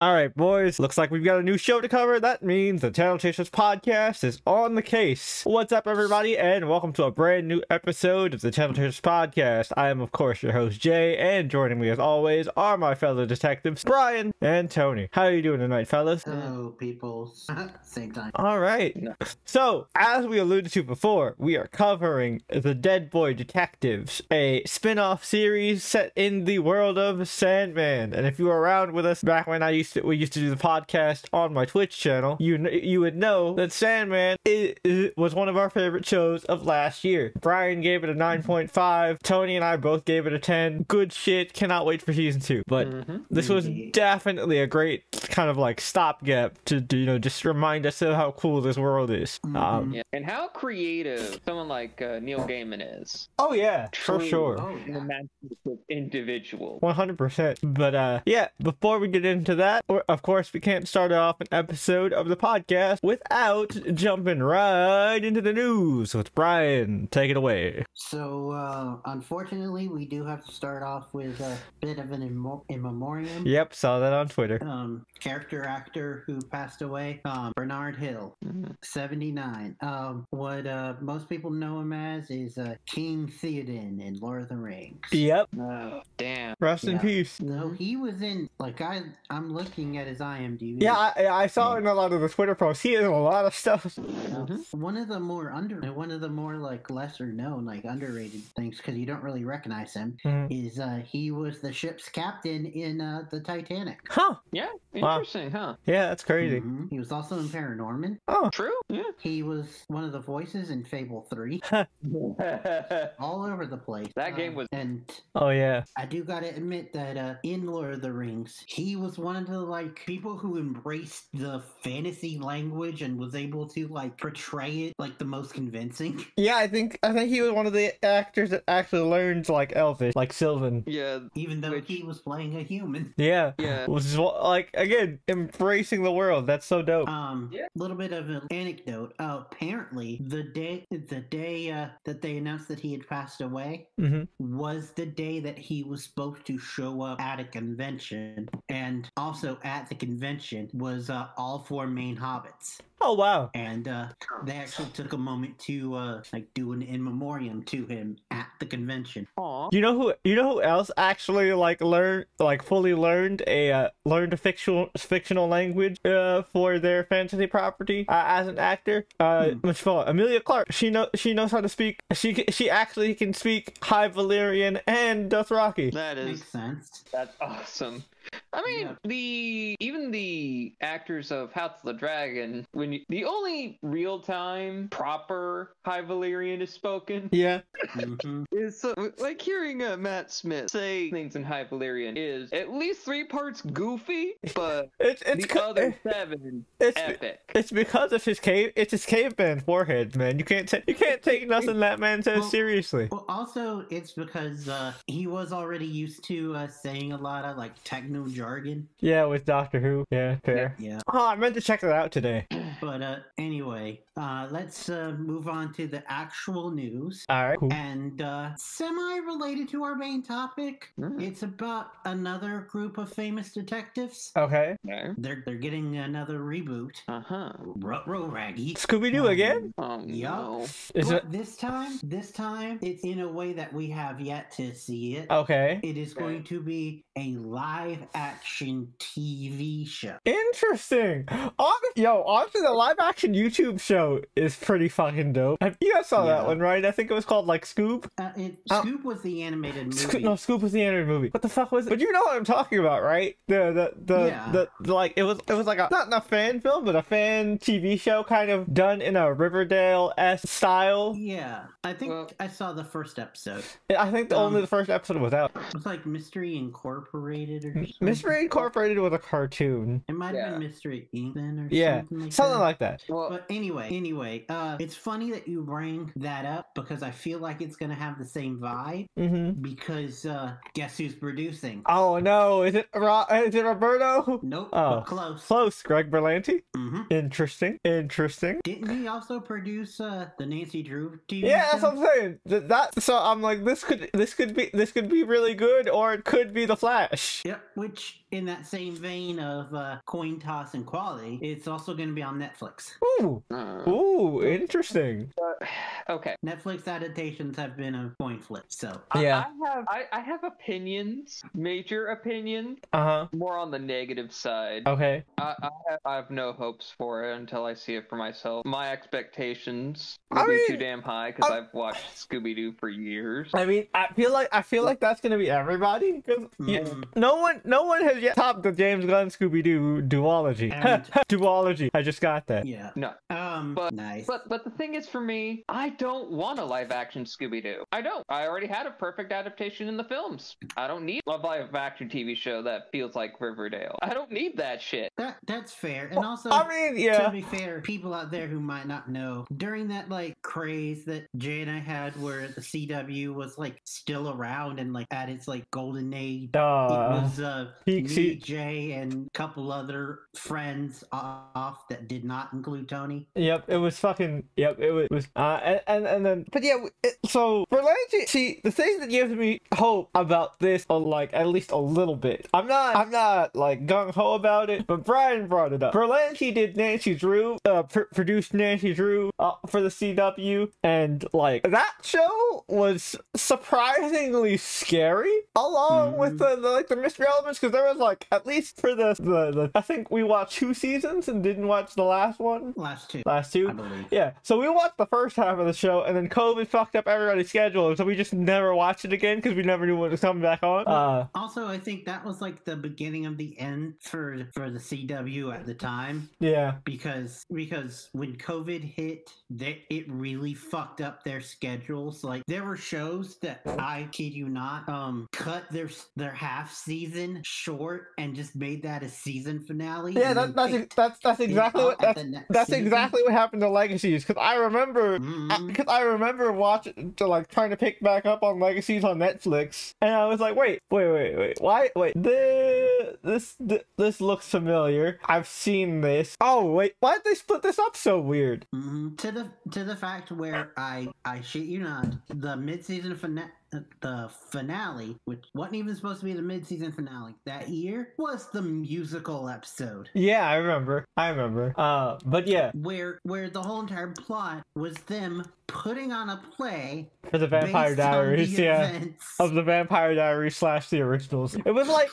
All right, boys, looks like we've got a new show to cover. That means the Title Chasers podcast is on the case. What's up, everybody, and welcome to a brand new episode of the Title Chasers podcast. I am, of course, your host, Jay, and joining me, as always, are my fellow detectives, Brian and Tony. How are you doing tonight, fellas? Hello, people. Same time. All right. No. So, as we alluded to before, we are covering the Dead Boy Detectives, a spin-off series set in the world of Sandman. And if you were around with us back when we used to do the podcast on my Twitch channel, you would know that Sandman was one of our favorite shows of last year. Brian gave it a 9.5. Tony and I both gave it a 10. Good shit. Cannot wait for season 2. But this was definitely a great kind of like stopgap to, just remind us of how cool this world is. And how creative someone like Neil Gaiman is. Oh yeah, for sure. Oh, yeah. Individual. 100%. But yeah, before we get into that, of course, we can't start off an episode of the podcast without jumping right into the news with Brian. Take it away. So, unfortunately, we do have to start off with a bit of an in memoriam. Yep, saw that on Twitter. Character actor who passed away, Bernard Hill, 79. What most people know him as is King Theoden in Lord of the Rings. Yep. Oh, damn. Rest in peace. No, he was in, like, I'm looking at his IMDb. Yeah, I saw in a lot of the Twitter posts. He is in a lot of stuff. One of the lesser known, like underrated things, because you don't really recognize him, is he was the ship's captain in the Titanic. Huh. Yeah. Interesting. Wow. Huh. Yeah, that's crazy. He was also in Paranorman. Oh, true. Yeah. He was one of the voices in Fable 3. All over the place. That game was. And oh yeah. I do gotta admit that in Lord of the Rings, he was one of the people who embraced the fantasy language and was able to portray it the most convincing. Yeah, I think he was one of the actors that actually learned Elvish, Sylvan. Yeah, even though he was playing a human. Yeah, yeah. Which is again embracing the world. That's so dope. Little bit of an anecdote. Apparently, the day that they announced that he had passed away was the day that he was supposed to show up at a convention. And also at the convention was all four main hobbits. Oh wow! And they actually took a moment to do an in memoriam to him at the convention. Aww. You know who else actually fully learned a fictional language for their fantasy property as an actor? Emilia Clarke. She knows how to speak. She actually can speak High Valyrian and Dothraki. That makes sense. That's awesome. I mean, even the actors of House of the Dragon, the only real-time proper High Valyrian is spoken. Yeah. It's like hearing Matt Smith say things in High Valyrian is at least 3 parts goofy, but the other 7 epic. It's because of his caveman forehead, man. You can't take nothing that man says seriously. Well, also it's because he was already used to saying a lot of techno jargon. Yeah, with Doctor Who. Yeah, fair. Yeah. Oh, I meant to check that out today. But anyway, let's move on to the actual news. All right, cool. And semi-related to our main topic, it's about another group of famous detectives. Okay. They're getting another reboot. Ruh-roh, Raggy. Scooby-Doo again? No. But this time, it's in a way that we have yet to see it. Okay. It is going to be a live-action TV show. Interesting. Honestly, the live-action YouTube show is pretty fucking dope. You guys saw that one, right? I think it was called, Scoop? Scoop was the animated movie. Scoop was the animated movie. What the fuck was it? But you know what I'm talking about, right? It was like a, not a fan film, but a fan TV show kind of done in a Riverdale-esque style. Yeah. I think I saw the first episode. I think only the first episode was out. It was Mystery Incorporated or something. Mystery Incorporated was a cartoon. It might have been Mystery Inc. or something like that. Well, but anyway, it's funny that you bring that up because I feel like it's gonna have the same vibe. Because guess who's producing? Oh no, is it Roberto? Nope. Oh, close. Greg Berlanti. Interesting. Didn't he also produce the Nancy Drew TV? Yeah, that's what I'm saying. So I'm like, this could be really good, or it could be The Flash. Yep. Which in that same vein of coin toss and quality, it's also going to be on Netflix. Ooh, ooh, interesting. Okay. Netflix adaptations have been a coin flip, so yeah. I have opinions, major opinions. More on the negative side. Okay. I have no hopes for it until I see it for myself. My expectations will be too damn high because I've watched Scooby-Doo for years. I mean, I feel like that's gonna be everybody. No one has yet topped the James Gunn Scooby-Doo duology. Duology. I just got that. Yeah. No. But the thing is, for me, I don't want a live-action Scooby-Doo. I don't. I already had a perfect adaptation in the films. I don't need a live-action TV show that feels like Riverdale. I don't need that shit. That's fair. And also, to be fair, people out there who might not know, during that like craze that Jay and I had, where the CW was like still around and like at its like golden age, it was me, Jay, and a couple other friends off that did not include Tony. Yep, it was fucking. Yep, it was. So for Lancy, see, the thing that gives me hope about this, like at least a little bit. I'm not like gung ho about it, but Brian brought it up. Berlanti did Nancy Drew, produced Nancy Drew for the CW, and like that show was surprisingly scary, along with the mystery elements, because there was like at least for the I think we watched 2 seasons and didn't watch the last one. Last two, I believe. Yeah, so we watched the first half of the show, and then COVID fucked up everybody's schedule, so we just never watched it again because we never knew when it was coming back on. Also, I think that was like the beginning of the end for the CW at the time. Yeah, because when COVID hit, it really fucked up their schedules. Like there were shows that, I kid you not, cut their half season short and just made that a season finale. Yeah, that's exactly what happened to Legacies, because I remember watching, like trying to pick back up on Legacies on Netflix, and I was like, wait, this looks familiar. I've seen this. Oh wait, why did they split this up so weird? To the fact where I shit you not, the mid-season finale. The finale, which wasn't even supposed to be the mid-season finale that year, was the musical episode. Yeah, I remember. But yeah, where the whole entire plot was them putting on a play for the Vampire Diaries, of the Vampire Diaries / the Originals. It was like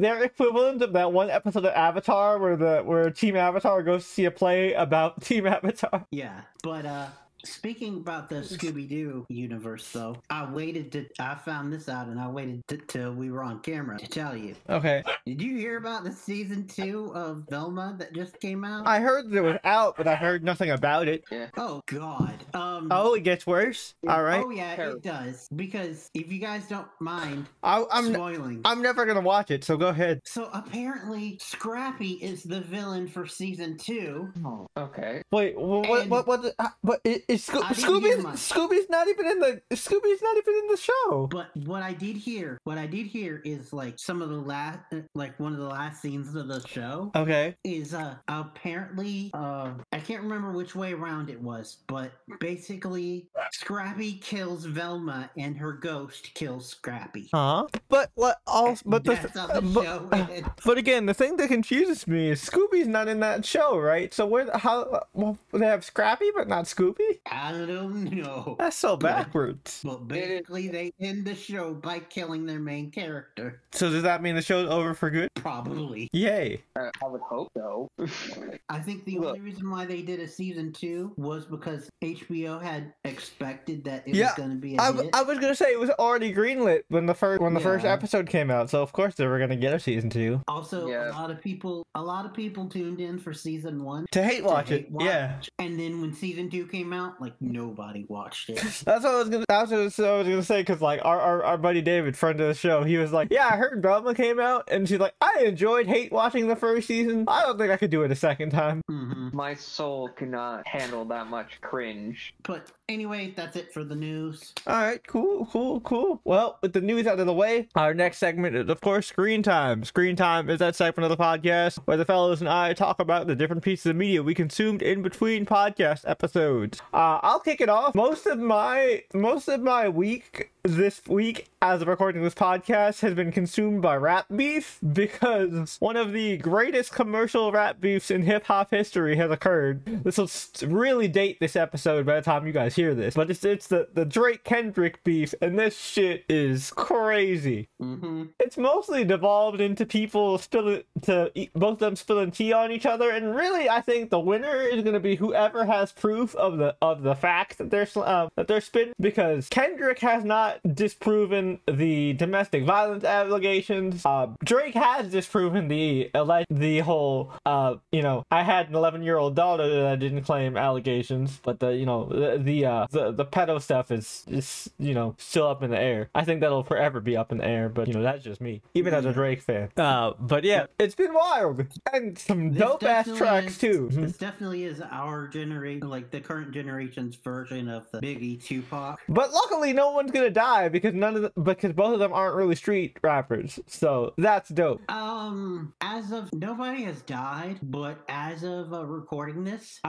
their equivalent of that one episode of Avatar where Team Avatar goes to see a play about Team Avatar. Yeah, but speaking about the Scooby-Doo universe, though, I found this out, and I waited till we were on camera to tell you. Okay. Did you hear about the season 2 of Velma that just came out? I heard it was out, but I heard nothing about it. Yeah. Oh God. Oh, it gets worse. All right. Oh yeah, it does. Because if you guys don't mind, I'm spoiling. I'm never gonna watch it, so go ahead. So apparently, Scrappy is the villain for season 2. Oh. Okay. Wait. Scooby's not even in the show. But what I did hear is like some of the last, like one of the last scenes of the show. Okay. Is apparently I can't remember which way around it was, but basically Scrappy kills Velma and her ghost kills Scrappy. Huh? But again, the thing that confuses me is Scooby's not in that show, right? So how they have Scrappy but not Scooby? I don't know. That's so backwards. But basically, they end the show by killing their main character. So does that mean the show's over for good? Probably. Yay. I would hope so. I think the only reason why they did a season 2 was because HBO had expected that it was going to be a hit. I was going to say it was already greenlit when the first episode came out, so of course they were going to get a season 2. Also, a lot of people tuned in for season 1 to hate watch it. Yeah. And then when season 2 came out, like nobody watched it. That's what I was gonna say, because like our buddy David, friend of the show, he was like, yeah, I heard Velma came out, and she's like, I enjoyed hate watching the first season. I don't think I could do it a second time. My soul cannot handle that much cringe. But anyway, that's it for the news. All right, cool. Well, with the news out of the way, our next segment is of course Screen Time. Screen Time is that segment of the podcast where the fellows and I talk about the different pieces of media we consumed in between podcast episodes. I'll kick it off. Most of my week this week as of recording this podcast, has been consumed by rat beef, because one of the greatest commercial rat beefs in hip-hop history has occurred. This will really date this episode by the time you guys hear this, but it's the Drake Kendrick beef, and this shit is crazy. It's mostly devolved into people spilling, both of them spilling tea on each other, and really I think the winner is going to be whoever has proof of the fact that they're spitting, because Kendrick has not disproven the domestic violence allegations. Drake has disproven the whole I had an 11-year-old daughter that I didn't claim allegations, but the pedo stuff is still up in the air. I think that'll forever be up in the air, but that's just me, even as a Drake fan. But yeah, it's been wild, and some dope ass tracks too. This definitely is our generation, like the current generation's version of the Biggie Tupac. But luckily, no one's gonna die because because both of them aren't really street rappers, so that's dope. As of nobody has died, but as of recording this,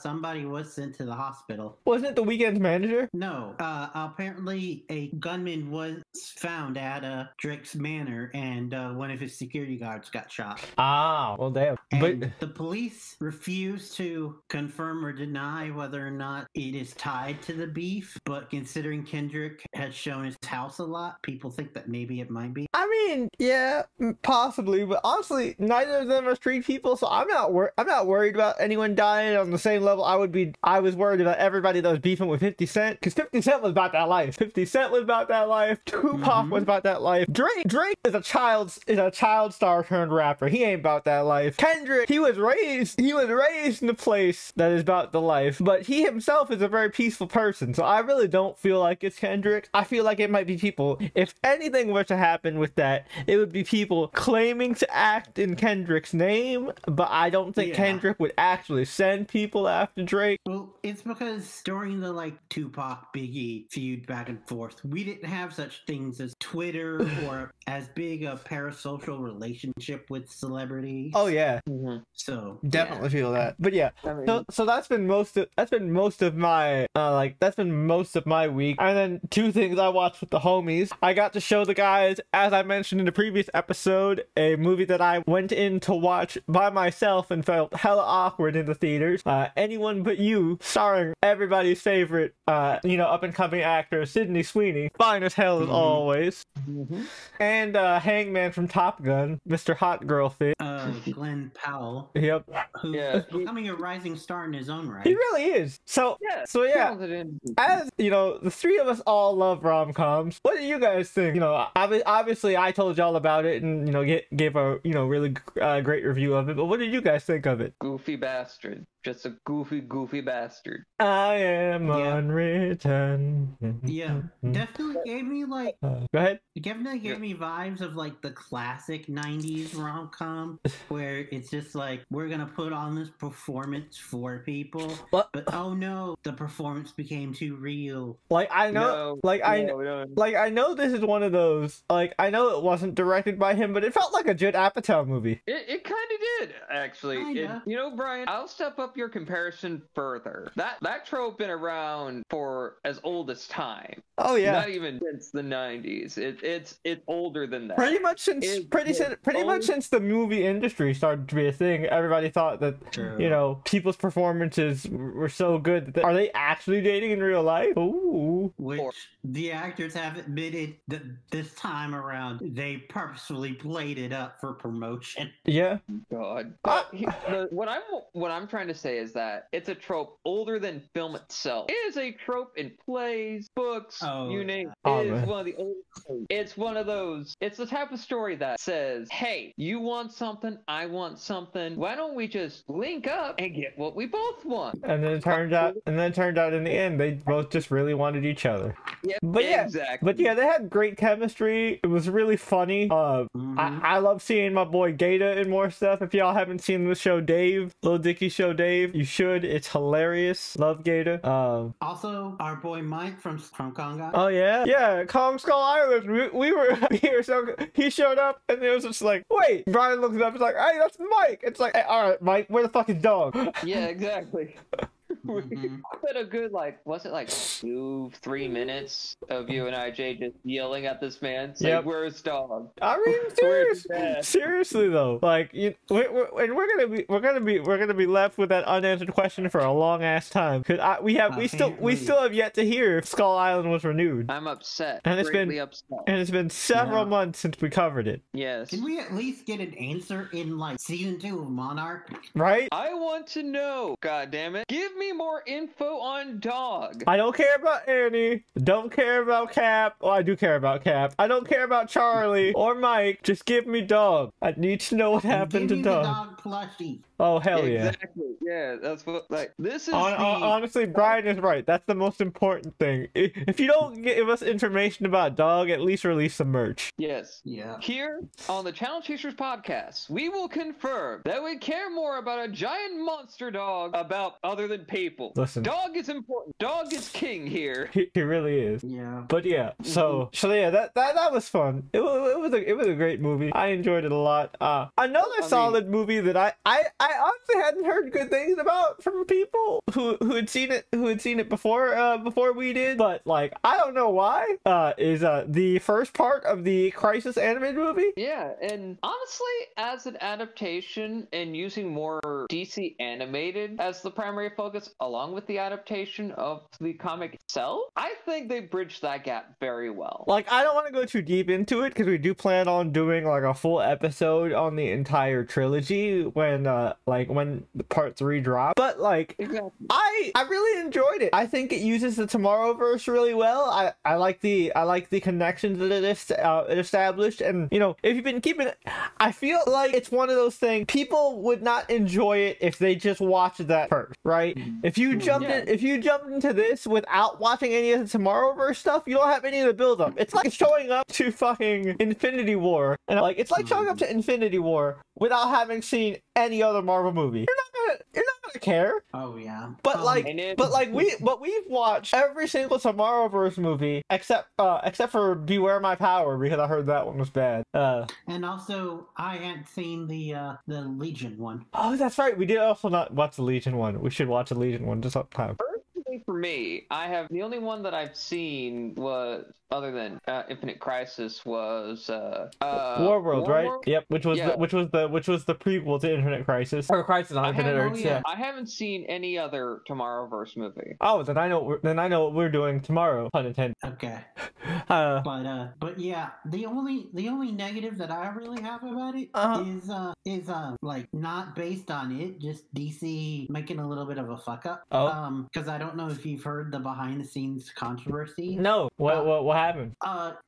somebody was sent to the hospital. Wasn't it The Weeknd's manager? No. Apparently, a gunman was found at Drake's manor, and one of his security guards got shot. Ah, well, damn. And but the police refused to confirm or deny whether or not it is tied to the beef, but considering Kendrick has shown his house a lot, people think that maybe it might be. I mean, yeah, possibly, but honestly, neither of them are street people, so I'm not worried about anyone dying on the same level I was worried about everybody that was beefing with 50 Cent, because 50 Cent was about that life. 50 Cent was about that life. Tupac was about that life. Drake is a child star turned rapper. He ain't about that life. Kendrick, he was raised in a place that is about the life, but he himself is a very peaceful person, so I really don't feel like it's Kendrick. I feel like it might be people. If anything were to happen with that, it would be people claiming to act in Kendrick's name, but I don't think Kendrick would actually send people after Drake. Well, it's because during the Tupac Biggie feud back and forth, we didn't have such things as Twitter or as big a parasocial relationship with celebrities. Oh yeah. So definitely feel that. But yeah, I mean, so that's been most of my week. And then two things I watched with the homies. I got to show the guys, as I mentioned in the previous episode, a movie that I went in to watch by myself and felt hella awkward in the theaters. Anyone But You, starring everybody's favorite, up-and-coming actor Sydney Sweeney, fine as hell as always, and Hangman from Top Gun, Mr. Hot Girl Fit, Glenn Powell. Yep. Who's becoming a rising star in his own right. He really is. So yeah. As you know, the three of us all love rom-coms. What do you guys think? Obviously I told y'all about it and gave a really great review of it. But what did you guys think of it? Goofy bastard. Just a goofy bastard. I am unwritten. Yeah, definitely gave me go ahead. It definitely gave me vibes of the classic 90s rom-com where it's just we're gonna put on this performance for people. What? But oh no, the performance became too real. I know this is one of those, I know it wasn't directed by him, but it felt like a Judd Apatow movie. It kind of did, actually. Brian, I'll step up your comparison further. That trope been around for as old as time. Oh yeah, not even since the 90s. It's older than that. Pretty much since the movie industry started to be a thing, everybody thought that people's performances were so good that are they actually dating in real life? Ooh. Which the actors have admitted that this time around they purposefully played it up for promotion. Yeah. God. What I'm trying to say is that it's a trope older than film itself. It is a trope in plays, books, you name it. It's one of the old things. It's one of those. It's the type of story that says, hey, you want something, I want something. Why don't we just link up and get what we both want? And then it turned out in the end they both just really wanted each other. Yeah, but they had great chemistry. It was really funny. I love seeing my boy Gaeta in more stuff. If y'all haven't seen the show Dave, Little Dicky Show Dave, you should. It's hilarious. Love Gaeta. Also, our boy Mike from Conga. Oh yeah, Kong Skull Island. We were here, so he showed up, and it was just wait. Brian looks up. It's hey, that's Mike. It's hey, all right, Mike, where the fuck is Dog? Yeah, exactly. We put a good, like, was it like 2-3 minutes of you and IJ just yelling at this man, saying, yep, where's Dom? I mean, seriously though, like, we're gonna be left with that unanswered question for a long ass time, because we still have yet to hear if Skull Island was renewed. I'm upset, and it's been upset. And it's been several months since we covered it. Yes. Can we at least get an answer in like season 2 of Monarch? Right. I want to know. God damn it. Give me more info on Dog. I don't care about Annie. Don't care about Cap. Oh, I do care about Cap. I don't care about Charlie or Mike. Just give me Dog. I need to know what happened to Dog. Dog plushie. Oh, hell yeah. Exactly. Yeah, that's what, like, this is honestly, Brian is right. That's the most important thing. If you don't give us information about Dog, at least release some merch. Yes. Yeah. Here on the Channel Chasers podcast, we will confirm that we care more about a giant monster dog other than people. Listen. Dog is important. Dog is king here. He really is. Yeah. But yeah, so, that was fun. It was a great movie. I enjoyed it a lot. Another solid movie that I honestly hadn't heard good things about from people who had seen it before we did, but like, I don't know why, is the first part of the Crisis animated movie. Yeah, and honestly, as an adaptation and using more DC animated as the primary focus along with the adaptation of the comic itself, I think they bridged that gap very well. Like, I don't want to go too deep into it because we do plan on doing like a full episode on the entire trilogy when part 3 drops, but like, exactly. I really enjoyed it. I think it uses the Tomorrowverse really well. I like the connections that it established, and you know, if you've been keeping it, I feel like it's one of those things people would not enjoy it if they just watched that first, right? If you jumped into this without watching any of the Tomorrowverse stuff, you don't have any of the build up. It's like showing up to fucking Infinity War, and like, it's like showing up to Infinity War without having seen any other Marvel movie. You're not gonna care. Oh yeah. But we've watched every single Tomorrowverse movie except for Beware My Power, because I heard that one was bad. And also I hadn't seen the Legion one. Oh, that's right. We did also not watch the Legion one. We should watch the Legion one just sometime. For me, the only one that I've seen was, other than Infinite Crisis, was Warworld, right? Yep, which was the prequel to Infinite Crisis, or Crisis on Infinite Earths. Yeah. I haven't seen any other Tomorrowverse movie. Oh, then I know what we're doing tomorrow. Pun intended. Okay. But yeah, the only negative that I really have about it is like, not based on it, just DC making a little bit of a fuck up. Oh. Because I don't know if you've heard the behind the scenes controversy. No. What happened?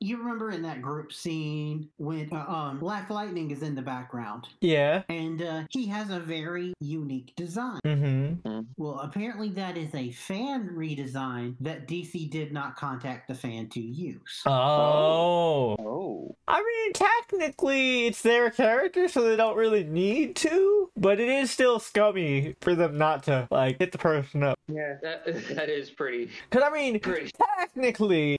You remember in that group scene when Black Lightning is in the background? Yeah. And he has a very unique design. Mm-hmm. Well, apparently that is a fan redesign that DC did not contact the fan to use. Oh. I mean, technically it's their character, so they don't really need to, but it is still scummy for them not to like hit the person up. Yeah, that is pretty. Because I mean, technically,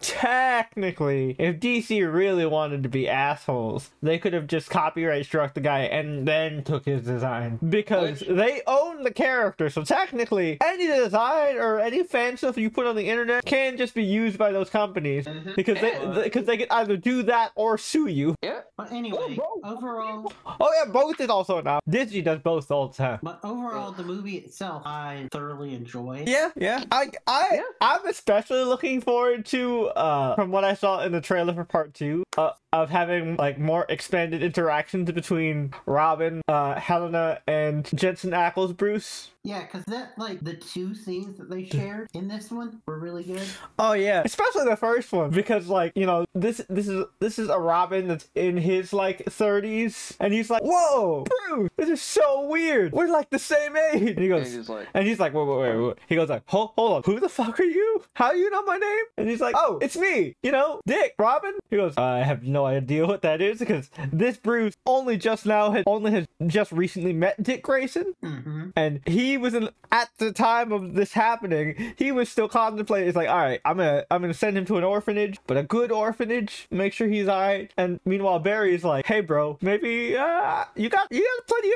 if DC really wanted to be assholes, they could have just copyright struck the guy and then took his design, because they own the character. So technically, any design or any fan stuff you put on the internet can just be used by those companies, because they can either do that or sue you. Yeah. But anyway, overall. Oh yeah, both is also now. Disney does both all the time. But overall, the movie itself, I thoroughly enjoyed. Yeah. I'm especially looking forward to, from what I saw in the trailer for part 2, of having like more expanded interactions between Robin, Helena, and Jensen Ackles Bruce. Yeah, because that, like, the 2 scenes that they shared in this one were really good. Oh yeah, especially the first one, because like, you know, this is a Robin that's in his like 30s, and he's like, "Whoa, Bruce, this is so weird. We're like the same age." And he goes, and he's like, "Wait." He goes like, "Hold on, who the fuck are you? How do you know my name?" And he's like, "Oh, it's me. You know, Dick Robin." He goes, "I have no idea what that is, because this Bruce only just recently met Dick Grayson," and he he wasn't at the time of this happening. He was still contemplating. It's like, all right, I'm gonna send him to an orphanage, but a good orphanage, make sure he's all right. And meanwhile, Barry's like, hey, bro, maybe you got plenty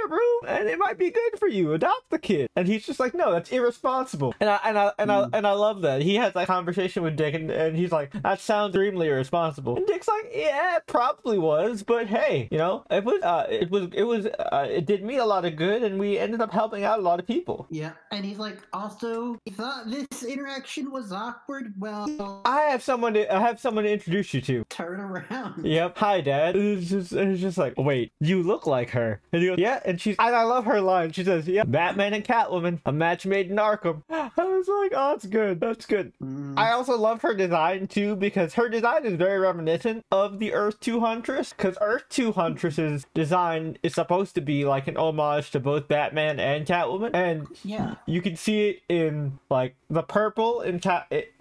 of room, and it might be good for you. Adopt the kid. And he's just like, no, that's irresponsible. And I love that he has that conversation with Dick, and he's like, that sounds extremely irresponsible. And Dick's like, yeah, it probably was, but hey, you know, it did me a lot of good, and we ended up helping out a lot of people. Yeah, and he's like, also, he thought this interaction was awkward. Well, I have someone to introduce you to. Turn around. Yep. Hi, Dad. It's just like, wait, you look like her. And he goes, yeah, and I love her line. She says, yeah, Batman and Catwoman, a match made in Arkham. I was like, oh, that's good. That's good. Mm. I also love her design too, because her design is very reminiscent of the Earth 2 Huntress, because Earth 2 Huntress's design is supposed to be like an homage to both Batman and Catwoman, and yeah, you can see it in like the purple in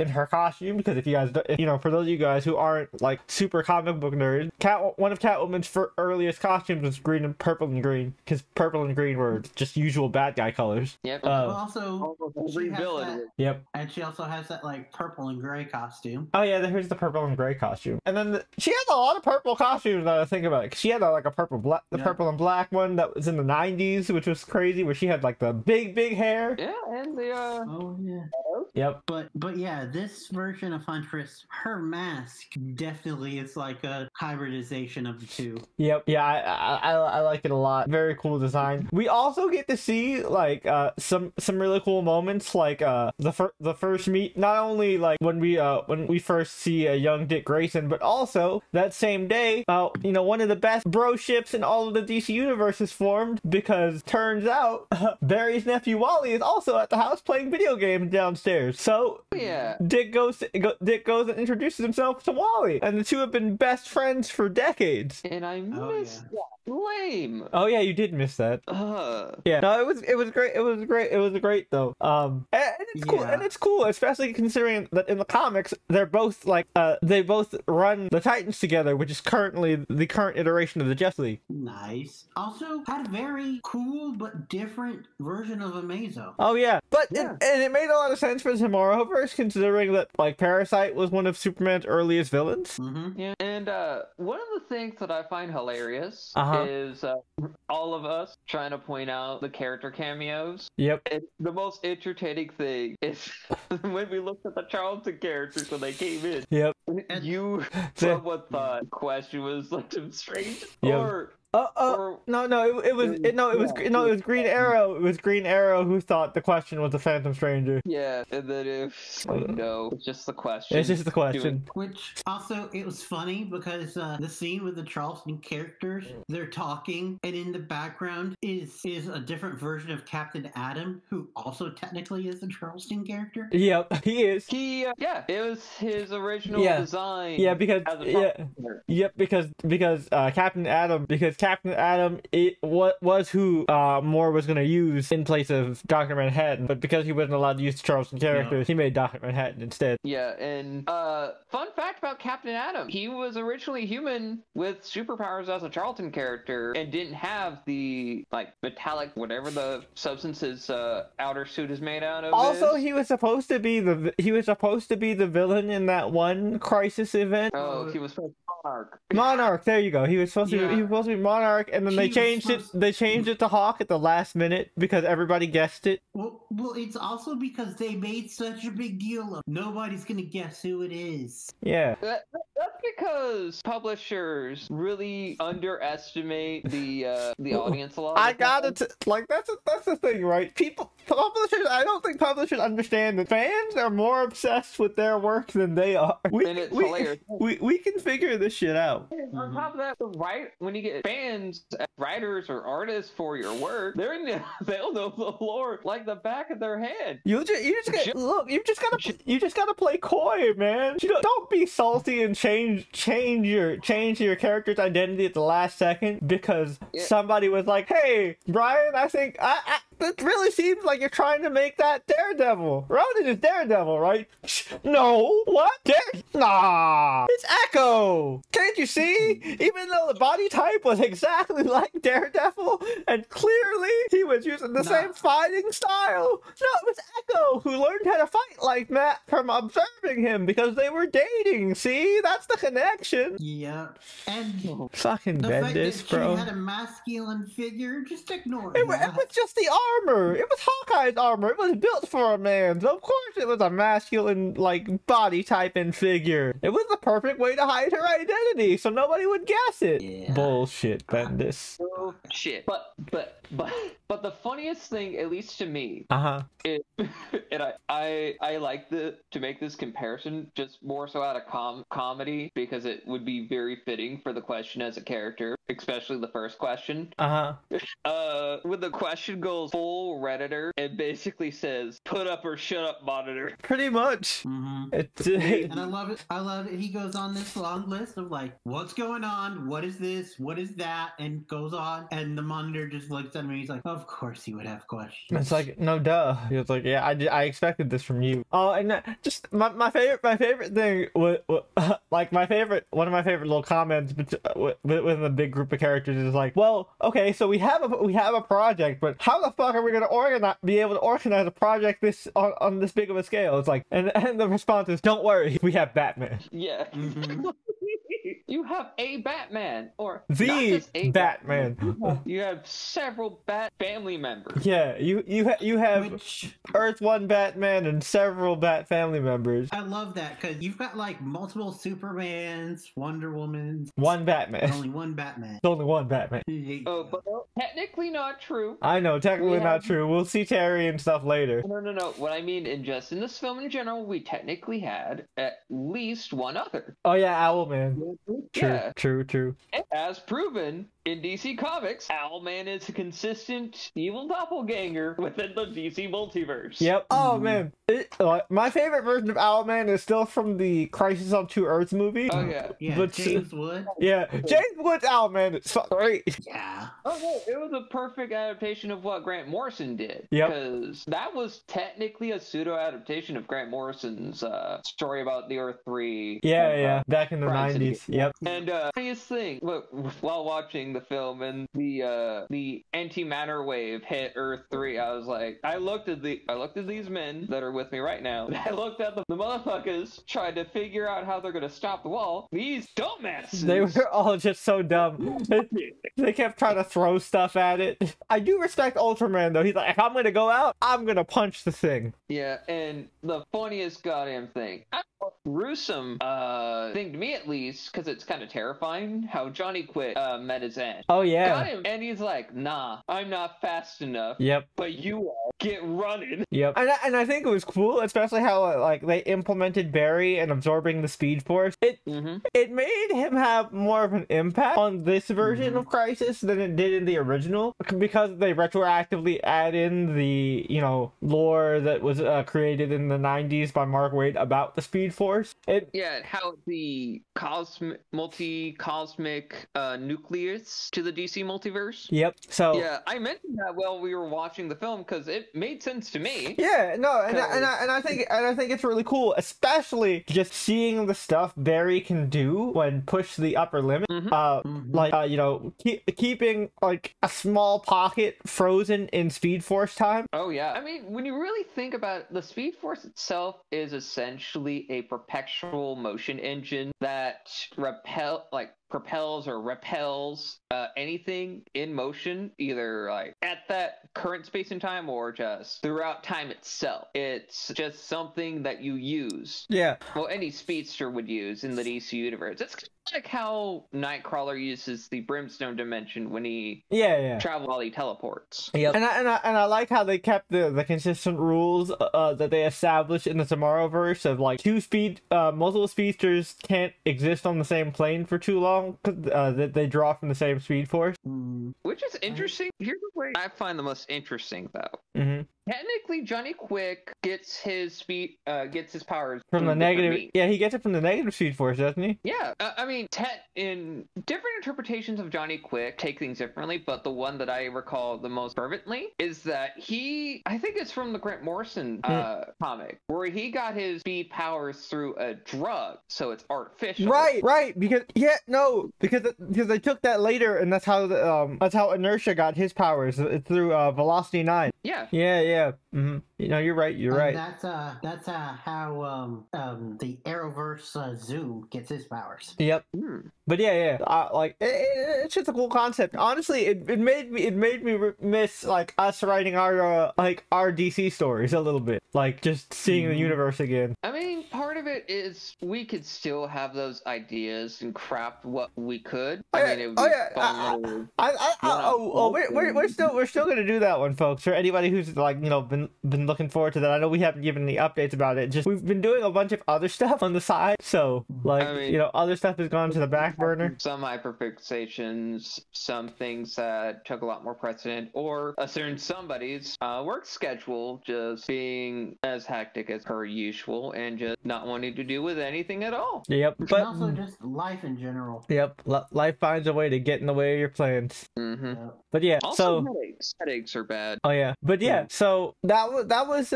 her costume, because if you guys, you know, for those of you guys who aren't like super comic book nerds, one of Catwoman's earliest costumes was green and purple and green, because purple and green were just usual bad guy colors. Yep. Also, she has that, yep, and she also has that like purple and gray costume. Oh yeah, here's the purple and gray costume, and then she has a lot of purple costumes now that I think about it. She had like a purple and black one that was in the 90s, which was crazy, where she had like the big hair. Yeah, and the oh yeah. Yep. But yeah, this version of Huntress, her mask definitely is like a hybridization of the two. Yep. Yeah, I like it a lot. Very cool design. We also get to see like some really cool moments, like the first meet. Not only like when we first see a young Dick Grayson, but also that same day, you know, one of the best broships in all of the DC universe is formed, because turns out Barry's nephew Wally is also at the house playing video games downstairs. So yeah, Dick goes and introduces himself to Wally, and the two have been best friends for decades. And I missed that. Lame. Oh yeah, you did miss that. Yeah. No, it was great. It was great though. And it's cool. Yeah. And it's cool, especially considering that in the comics they're both like they both run the Titans together, which is currently the current iteration of the Justice League. Nice. Also had a very cool but different version of Amazo. Oh yeah, but yeah. It made a lot of sense for the Tomorrowverse, considering that like Parasite was one of Superman's earliest villains. Mm-hmm. Yeah, and one of the things that I find hilarious is all of us trying to point out the character cameos. Yep. And the most irritating thing is when we looked at the Charlton characters when they came in. Yep. And you someone thought Question was like some strange. Yep. It was Green Arrow. It was Green Arrow who thought the Question was a Phantom Stranger. Yeah, and then it's like, no, it's just the Question. It's just the Question. Which also, it was funny because the scene with the Charlton characters, they're talking, and in the background is a different version of Captain Atom, who also technically is the Charlton character. Yep, he is. He yeah, it was his original design. Yeah, because Captain Atom was who Moore was going to use in place of Dr. Manhattan, but because he wasn't allowed to use the Charlton characters, he made Dr. Manhattan instead. Yeah, and fun fact about Captain Atom, he was originally human with superpowers as a Charlton character and didn't have the, like, metallic, whatever the substance his outer suit is made out of. Also, he was supposed to be the villain in that one Crisis event. Oh, he was supposed to be Monarch. Monarch, there you go. He was supposed to be Monarch, and then they changed it to Hawk at the last minute because everybody guessed it. Well, it's also because they made such a big deal of nobody's gonna guess who it is. Yeah. That's because publishers really underestimate the audience a lot. I got it. Like that's the thing, right? Publishers. I don't think publishers understand that fans are more obsessed with their work than they are. We can figure this shit out. On top of that, when you get fans, writers, or artists for your work, they'll know the lore like the back of their hand. You just gotta play coy, man. You don't be salty and change your character's identity at the last second because somebody was like, "Hey, Brian, I think it really seems like you're trying to make that Daredevil. Ronan is Daredevil, right?" No, what? Nah, it's Echo. Can't you see? Even though the body type was exactly like Daredevil, and clearly he was using the same fighting style. No, it was Echo who learned how to fight like that from observing him because they were dating. See, that's the connection. Yeah, and fucking Bendis, bro. She had a masculine figure. Just ignore it. It was just the armor. It was Hawkeye's armor. It was built for a man, so of course it was a masculine like body type and figure. It was the perfect way to hide her identity, so nobody would guess it. Yeah. Bullshit, Bendis. Bullshit. But the funniest thing, at least to me, and I like to make this comparison just more so out of comedy because it would be very fitting for the question as a character, especially the first question. When the question goes full Redditor, it basically says "put up or shut up, monitor." Pretty much. Mm-hmm. And I love it. I love it. He goes on this long list of like, what's going on? What is this? What is that? And goes on, and the monitor just looks at me. He's like, of course he would have questions. It's like, no duh. He was like, yeah, I expected this from you. Oh, and just my favorite thing was like one of my favorite little comments within the big group of characters is like, well, okay, so we have a project, but how the fuck are we gonna be able to organize a project this on this big of a scale? It's like, and the response is, don't worry, we have Batman. Yeah. Mm-hmm. You have a Batman, or the Batman. You have several Bat family members. Yeah, you have Earth-1 Batman and several Bat family members. I love that because you've got like multiple Supermans, Wonder Womans, one Batman, only one Batman, it's only one Batman. Oh, but technically not true. I know, technically not true. We'll see Terry and stuff later. No. What I mean, in this film in general, we technically had at least one other. Oh yeah, Owlman. True. As proven in DC Comics, Owlman is a consistent evil doppelganger within the DC multiverse. Yep. Oh man, my favorite version of Owlman is still from the Crisis on Two Earths movie. Oh yeah, James Wood. Yeah, James Wood's Owlman is great. Yeah. Oh no, it was a perfect adaptation of what Grant Morrison did. Yeah. Because that was technically a pseudo adaptation of Grant Morrison's story about the Earth-3. Yeah, back in the 90s. Yep. And funniest thing, while watching the film and the antimatter wave hit Earth-3, I was like, I looked at these men that are with me right now. And I looked at the motherfuckers trying to figure out how they're gonna stop the wall. These dumbasses. They were all just so dumb. They kept trying to throw stuff at it. I do respect Ultraman though. He's like, if I'm gonna go out, I'm gonna punch the thing. Yeah, and the funniest goddamn thing, gruesome thing to me at least, because it's kind of terrifying how Johnny Quit met his end. Oh yeah. Got him, and he's like, nah, I'm not fast enough. Yep. But you are. Get running. Yep. And I think it was cool, especially how like they implemented Barry and absorbing the speed force. It made him have more of an impact on this version of Crisis than it did in the original, because they retroactively add in the, you know, lore that was created in the 90s by Mark Waid about the speed force. How the multi-cosmic nucleus to the DC multiverse. Yep. So yeah, I mentioned that while we were watching the film because it made sense to me. Yeah, no, and I think it's really cool, especially just seeing the stuff Barry can do when pushed to the upper limit. Like you know, keeping like a small pocket frozen in Speed Force time. Oh yeah, I mean, when you really think about it, the Speed Force itself is essentially a perpetual motion engine that repels anything in motion, either like at that current space and time or just throughout time itself. It's just something that you use. Yeah. Well, any speedster would use in the DC universe. It's like how Nightcrawler uses the Brimstone dimension when he travels while he teleports. Yep. And I like how they kept the consistent rules that they established in the Tomorrowverse of like multiple speedsters can't exist on the same plane for too long, that they draw from the same speed force. Which is interesting. Here's the way I find the most interesting though. Technically, Johnny Quick gets his powers from the negative. Means. Yeah, he gets it from the negative speed force, doesn't he? Yeah, I mean, in different interpretations of Johnny Quick take things differently, but the one that I recall the most fervently is that I think it's from the Grant Morrison comic, where he got his speed powers through a drug, so it's artificial. Right, because they took that later, and that's how Inertia got his powers through Velocity 9. Yeah. Mm-hmm. No, you're right. That's how the Arrowverse Zoom gets his powers. Yep. But yeah. It's just a cool concept. Honestly, it made me miss us writing our DC stories a little bit. Just seeing the universe again. I mean, part of it is we could still have those ideas and craft what we could. I mean, it would be fun. We're still gonna do that one, folks. For anybody who's been looking forward to that. I know we haven't given any updates about it. Just we've been doing a bunch of other stuff on the side. So other stuff has gone to the back burner. Some hyperfixations, some things that took a lot more precedent, or a certain somebody's work schedule just being as hectic as per usual and just not wanting to do with anything at all. Yep. But also just life in general. Yep. Life finds a way to get in the way of your plans. Mm-hmm. But yeah. Also, headaches are bad. Oh yeah. But yeah. So that was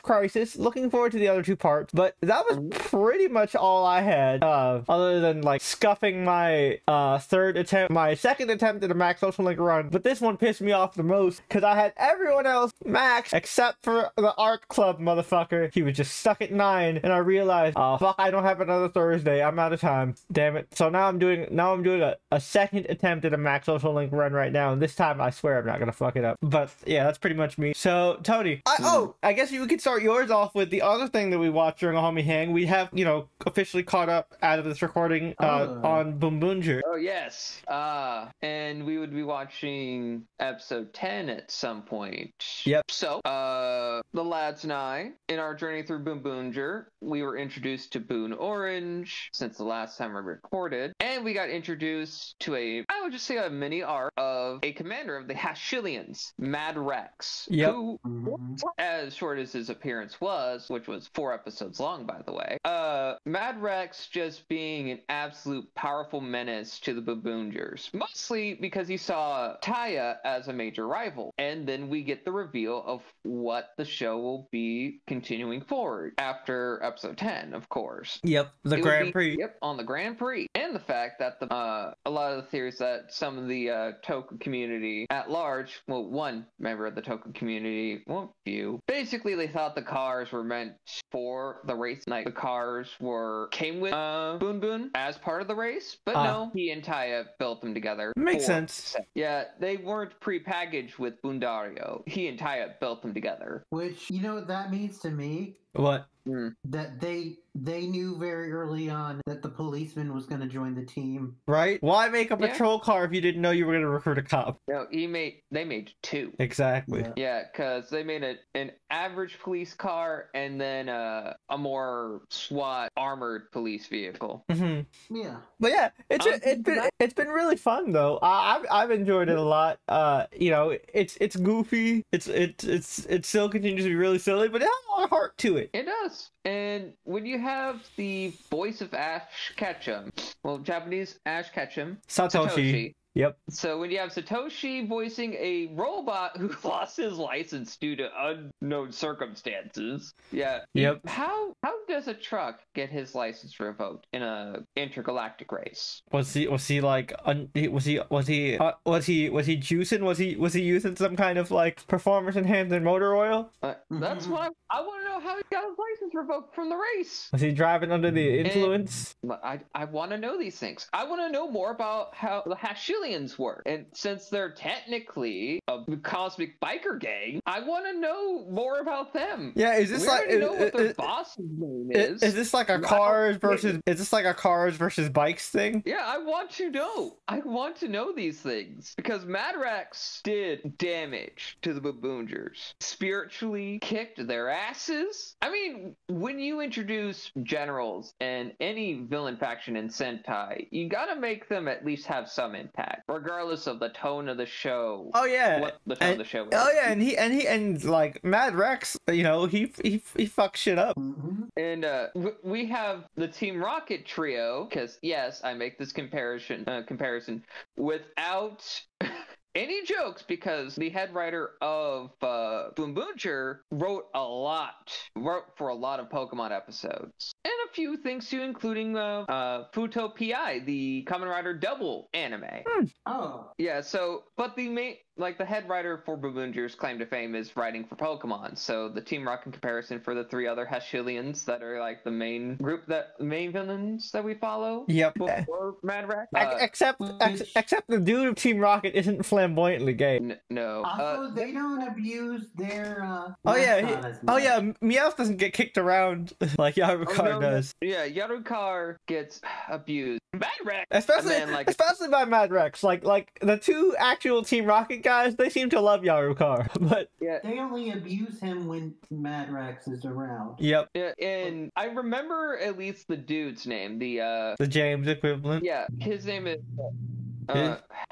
Crisis. Looking forward to the other two parts, but that was pretty much all I had, other than scuffing my second attempt at a Max Social Link run. But this one pissed me off the most because I had everyone else max except for the Art Club motherfucker. He was just stuck at 9, and I realized, oh fuck, I don't have another Thursday. I'm out of time. Damn it. So now I'm doing a second attempt at a Max Social Link run right now, and this time I swear I'm not gonna fuck it up. But yeah, that's pretty much me. So Tony, I guess you could start yours off with the other thing that we watched during a homie hang. We have, officially caught up out of this recording on Bumbunjur. Oh yes, and we would be watching episode 10 at some point. Yep. So the lads and I, in our journey through Bumbunjur, we were introduced to Boon Orange since the last time we recorded, and we got introduced to I would just say a mini arc of a commander of the Hashilians, Mad Rex. Yep. Who, as short as his appearance was, which was 4 episodes long, by the way, Mad Rex just being an absolute powerful menace to the Bumbunjurs, mostly because he saw Taya as a major rival. And then we get the reveal of what the show will be continuing forward after episode 10, of course. Yep, the Grand Prix. Yep, on the Grand Prix. And the fact that a lot of the theories that some of the Toku community at large, well, one member of the Toku community, well, few, basically they thought the cars were meant for the race. The cars came with Boon Boon as part of the race, but no, he and Taya built them together. Makes sense. Yeah, they weren't pre-packaged with Bundario. He and Taya built them together. Which, you know what that means to me? What? That they knew very early on that the policeman was going to join the team. Right? Why make a patrol car if you didn't know you were going to recruit a cop? No, they made 2. Exactly. Yeah, because they made an average police car and then a more SWAT armored police vehicle. Mm-hmm. Yeah. But yeah, it's been really fun though. I've enjoyed it a lot. It's goofy. It still continues to be really silly, but it has a lot of heart to it. It does. And when you have the voice of Ash Ketchum, well, Japanese Ash Ketchum, Satoshi. Yep. So when you have Satoshi voicing a robot who lost his license due to unknown circumstances. Yeah. Yep. How does a truck get his license revoked in a intergalactic race? Was he juicing? Was he using some kind of performance enhancing motor oil? That's why I want to know how he got his license revoked from the race. Was he driving under the influence? I want to know these things. I want to know more about how the Hashilians work, and since they're technically a cosmic biker gang, I want to know more about them. Yeah, is this we already know what their boss's name is? Is this a cars versus bikes thing? Yeah, I want to know. I want to know these things because Mad Rex did damage to the Bumbunjurs, spiritually kicked their asses. I mean, when you introduce generals and any villain faction in Sentai, you gotta make them at least have some impact. that, regardless of the tone of the show. Oh yeah, what the tone of the show is. Oh yeah, and like Mad Rex, you know, he fucks shit up. Mm-hmm. And we have the Team Rocket trio, because yes, I make this comparison without any jokes, because the head writer of Boom Boomcher wrote for a lot of Pokemon episodes. And a few things too, including Futo P.I., the Kamen Rider Double anime. Hmm. Oh. Yeah, so, but the main, like, the head writer for Boom Boomcher's claim to fame is writing for Pokemon, so the Team Rocket comparison for the three other Hashilians that are, like, the main group, main villains that we follow. Yep. Before Mad Rex. Except the dude of Team Rocket isn't flamboyantly gay. No. Also, they don't abuse their, oh yeah, Meowth doesn't get kicked around like Yarukar does. Yeah, Yarukar gets abused. Mad Rex! Especially by Mad Rex. Like, the two actual Team Rocket guys, they seem to love Yarukar, but yeah, they only abuse him when Mad Rex is around. Yep. Yeah, and I remember at least the dude's name, the James equivalent. Yeah, his name is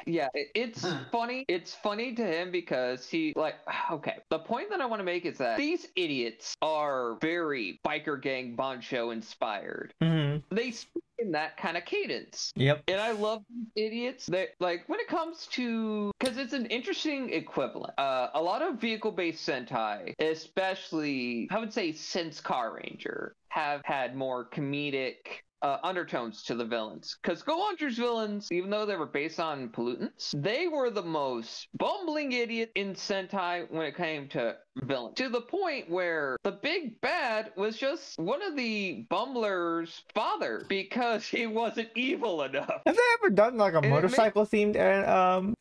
yeah, it's funny. It's funny to him because he, like, okay, the point that I want to make is that these idiots are very biker gang Boncho inspired. Mm-hmm. They speak in that kind of cadence. Yep. And I love these idiots. That, like, when it comes to, because it's an interesting equivalent. A lot of vehicle-based Sentai, especially, I would say since Car Ranger, have had more comedic undertones to the villains, because Go Launcher's villains, even though they were based on pollutants, they were the most bumbling idiot in Sentai when it came to villain, to the point where the big bad was just one of the Bumbler's father because he wasn't evil enough. Have they ever done like a motorcycle themed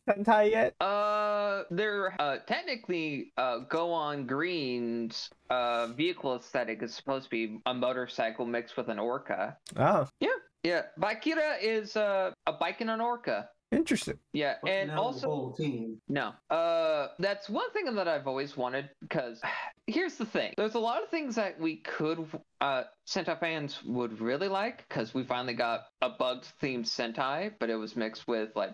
Sentai yet? They're technically Go On Green's vehicle aesthetic is supposed to be a motorcycle mixed with an orca. Oh. Yeah. Yeah. Bakira is a bike and an orca. Interesting. Yeah, but and also the whole team. No. That's one thing that I've always wanted, because here's the thing. There's a lot of things that we could Sentai fans would really like, because we finally got a Bugs-themed Sentai, but it was mixed with, like,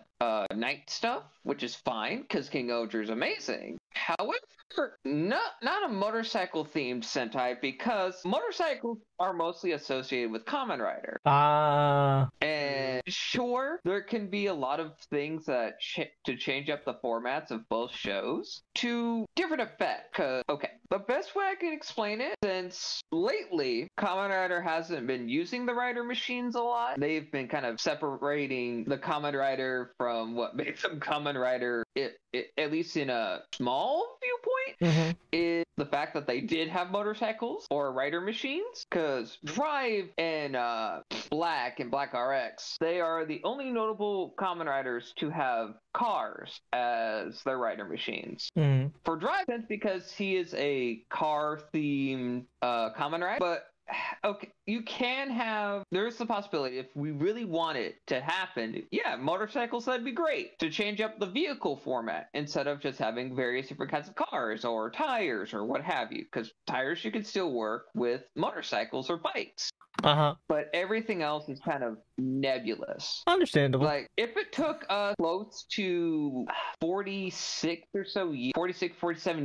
Night stuff, which is fine, because King Ohger's amazing. However, not a motorcycle-themed Sentai, because motorcycles are mostly associated with Kamen Rider. And sure, there can be a lot of things that to change up the formats of both shows to different effect. Cause, okay, the best way I can explain it, since lately Kamen Rider hasn't been using the Rider machines a lot, they've been kind of separating the Kamen Rider from what makes them Kamen Rider, at least in a small viewpoint, mm-hmm, is the fact that they did have motorcycles or Rider machines, because Drive and Black RX, they are the only notable Kamen Riders to have cars as their Rider machines. Mm-hmm. For Drive, that's because he is a car-themed Kamen Rider, but okay, you can have, there's the possibility, if we really want it to happen, yeah, motorcycles, that'd be great, to change up the vehicle format instead of just having various different kinds of cars or tires or what have you, because tires you can still work with motorcycles or bikes. Uh-huh. But everything else is kind of nebulous. Understandable. Like, if it took us close to 47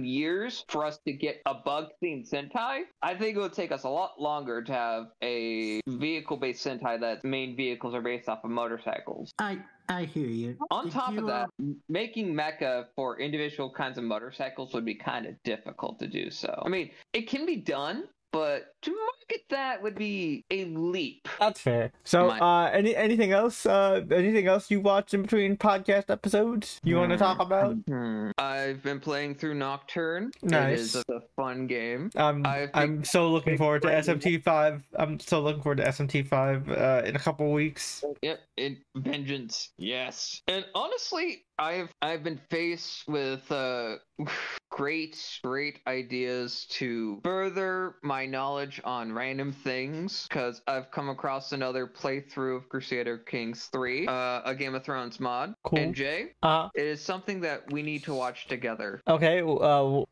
years for us to get a bug-themed Sentai, I think it would take us a lot longer to have a vehicle-based Sentai that's main vehicles are based off of motorcycles. I hear you. On top of that, making mecha for individual kinds of motorcycles would be kind of difficult to do so. I mean, it can be done, but to market that would be a leap. That's fair. So, anything else? Anything else you watch in between podcast episodes you want to talk about? I've been playing through Nocturne. Nice. It is a fun game. I'm so looking forward to SMT5. I'm so looking forward to SMT5 in a couple weeks. Yep. Vengeance. Yes. And honestly, I've been faced with great ideas to further my my knowledge on random things, because I've come across another playthrough of Crusader Kings 3, a Game of Thrones mod. Cool. And Jay, it is something that we need to watch together. Okay, so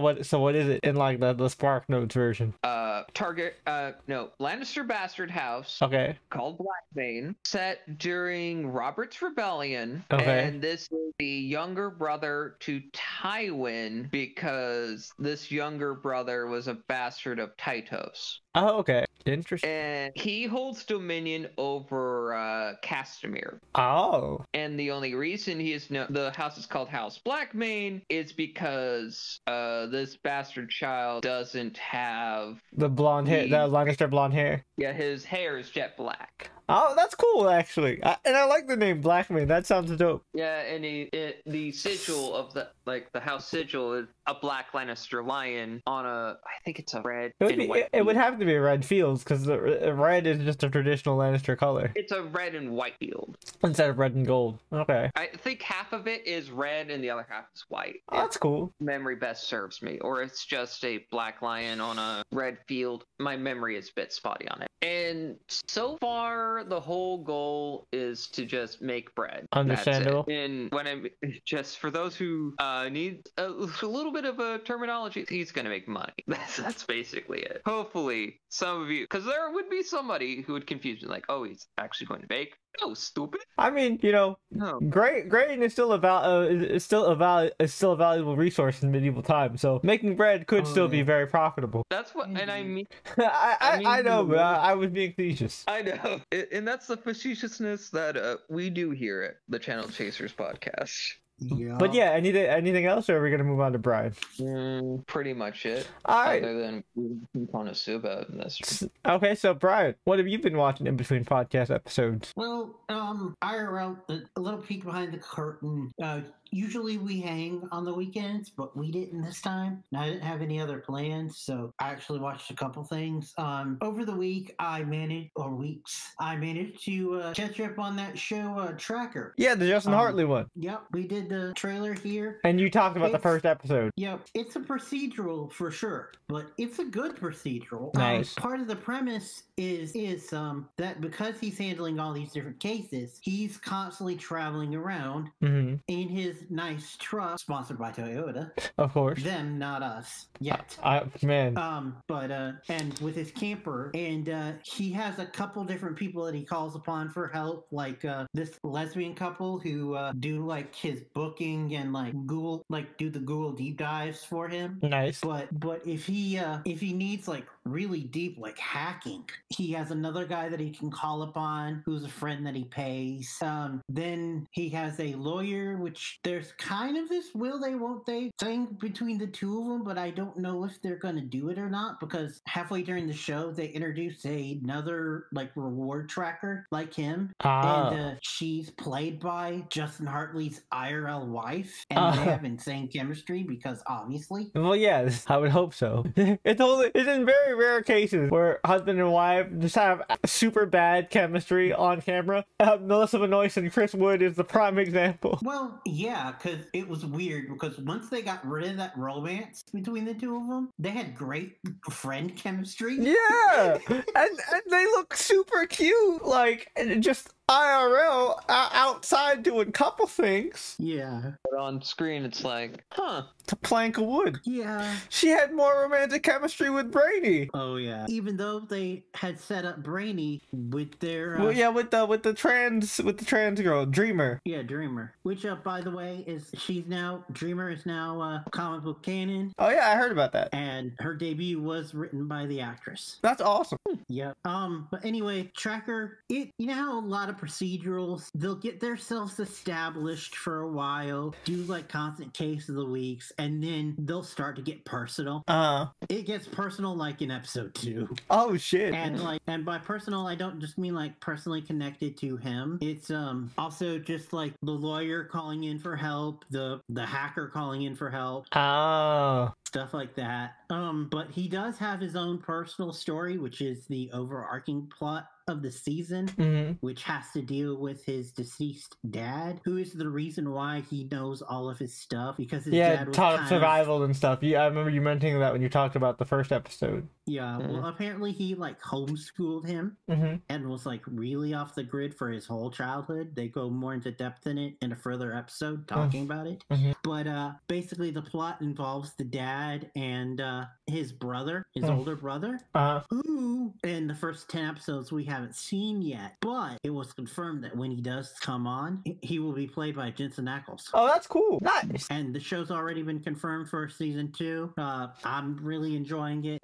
what is it in like the Spark Notes version? Lannister Bastard House. Okay. Called Blackbane, set during Robert's Rebellion. Okay. And this is the younger brother to Tywin, because this younger brother was a bastard of Tytos. Oh, okay. Interesting. And he holds dominion over Castamere. Oh. And the only reason he is the house is called House Blackmane is because this bastard child doesn't have the blonde hair, the Lannister blonde hair. Yeah, his hair is jet black. Oh, that's cool, actually. I like the name Blackmane. That sounds dope. Yeah, and the sigil of the house sigil is a black Lannister lion on a, I think it's a red. It would have to be a red field, because red is just a traditional Lannister color. It's a red and white field instead of red and gold. Okay. I think half of it is red and the other half is white. Oh, that's cool. Memory best serves me, or it's just a black lion on a red field. My memory is a bit spotty on it. And so far, the whole goal is to just make bread. Understandable. And when I'm just, for those who need a little bit of a terminology, he's gonna make money. That's basically it. Hopefully some of you, because there would be somebody who would confuse me, like, oh, he's actually going to bake. Oh, stupid. I mean, you know, no. Grain is still a valuable resource in medieval times. So making bread could still be very profitable. That's what, and I mean, I know, but I was being facetious. I know, and that's the facetiousness that we do here at the Channel Chasers podcast. Yeah. But yeah, anything else, or are we gonna move on to Brian? Pretty much it. All right. Other than Konosuba and this. Okay, so Brian, what have you been watching in between podcast episodes? Well, IRL, a little peek behind the curtain. Usually we hang on the weekends, but we didn't this time. And I didn't have any other plans, so I actually watched a couple things. Over the week, I managed to catch up on that show, Tracker. Yeah, the Justin Hartley one. Yep, we did the trailer here. And you talked about the first episode. Yep, it's a procedural for sure, but it's a good procedural. Nice. Part of the premise is that because he's handling all these different cases, he's constantly traveling around in his nice truck, sponsored by Toyota, of course. Them, not us, yet. And with his camper, and he has a couple different people that he calls upon for help, like this lesbian couple who do like his booking and like Google, like do the Google deep dives for him. Nice. But if he needs like really deep like hacking, he has another guy that he can call upon who's a friend that he pays. Then he has a lawyer, which there's kind of this will they won't they thing between the two of them, but I don't know if they're going to do it or not, because halfway during the show they introduce another like reward tracker like him. And she's played by Justin Hartley's IRL wife, and they have insane chemistry, because obviously. Well, yes, I would hope so. It's in very rare cases where husband and wife just have super bad chemistry on camera. Melissa Benoist and Chris Wood is the prime example. Well, yeah, because it was weird, because once they got rid of that romance between the two of them, they had great friend chemistry. Yeah, and they look super cute, like, and just IRL outside doing couple things. Yeah, but on screen it's like, it's a plank of wood. Yeah, she had more romantic chemistry with Brainy. Oh yeah, even though they had set up Brainy with their with the trans girl, Dreamer. Yeah, Dreamer, which by the way is Dreamer is now comic book canon. Oh yeah, I heard about that. And her debut was written by the actress. That's awesome. Yeah. But anyway, Tracker, you know how a lot of procedurals, they'll get themselves established for a while, do like constant case of the weeks, and then they'll start to get personal. It gets personal like in episode 2. Oh shit. And like, and by personal I don't just mean like personally connected to him. It's also just like the lawyer calling in for help, the hacker calling in for help. Oh. Stuff like that. But he does have his own personal story, which is the overarching plot of the season, which has to deal with his deceased dad, who is the reason why he knows all of his stuff, because his dad was taught survival and stuff. Yeah, I remember you mentioning that when you talked about the first episode. Yeah, well, apparently he like homeschooled him and was like really off the grid for his whole childhood. They go more into depth in it in a further episode talking about it. But basically the plot involves the dad and his brother, his older brother, who in the first 10 episodes we haven't seen yet, but it was confirmed that when he does come on, he will be played by Jensen Ackles. Oh, that's cool. Nice. And the show's already been confirmed for season 2. I'm really enjoying it.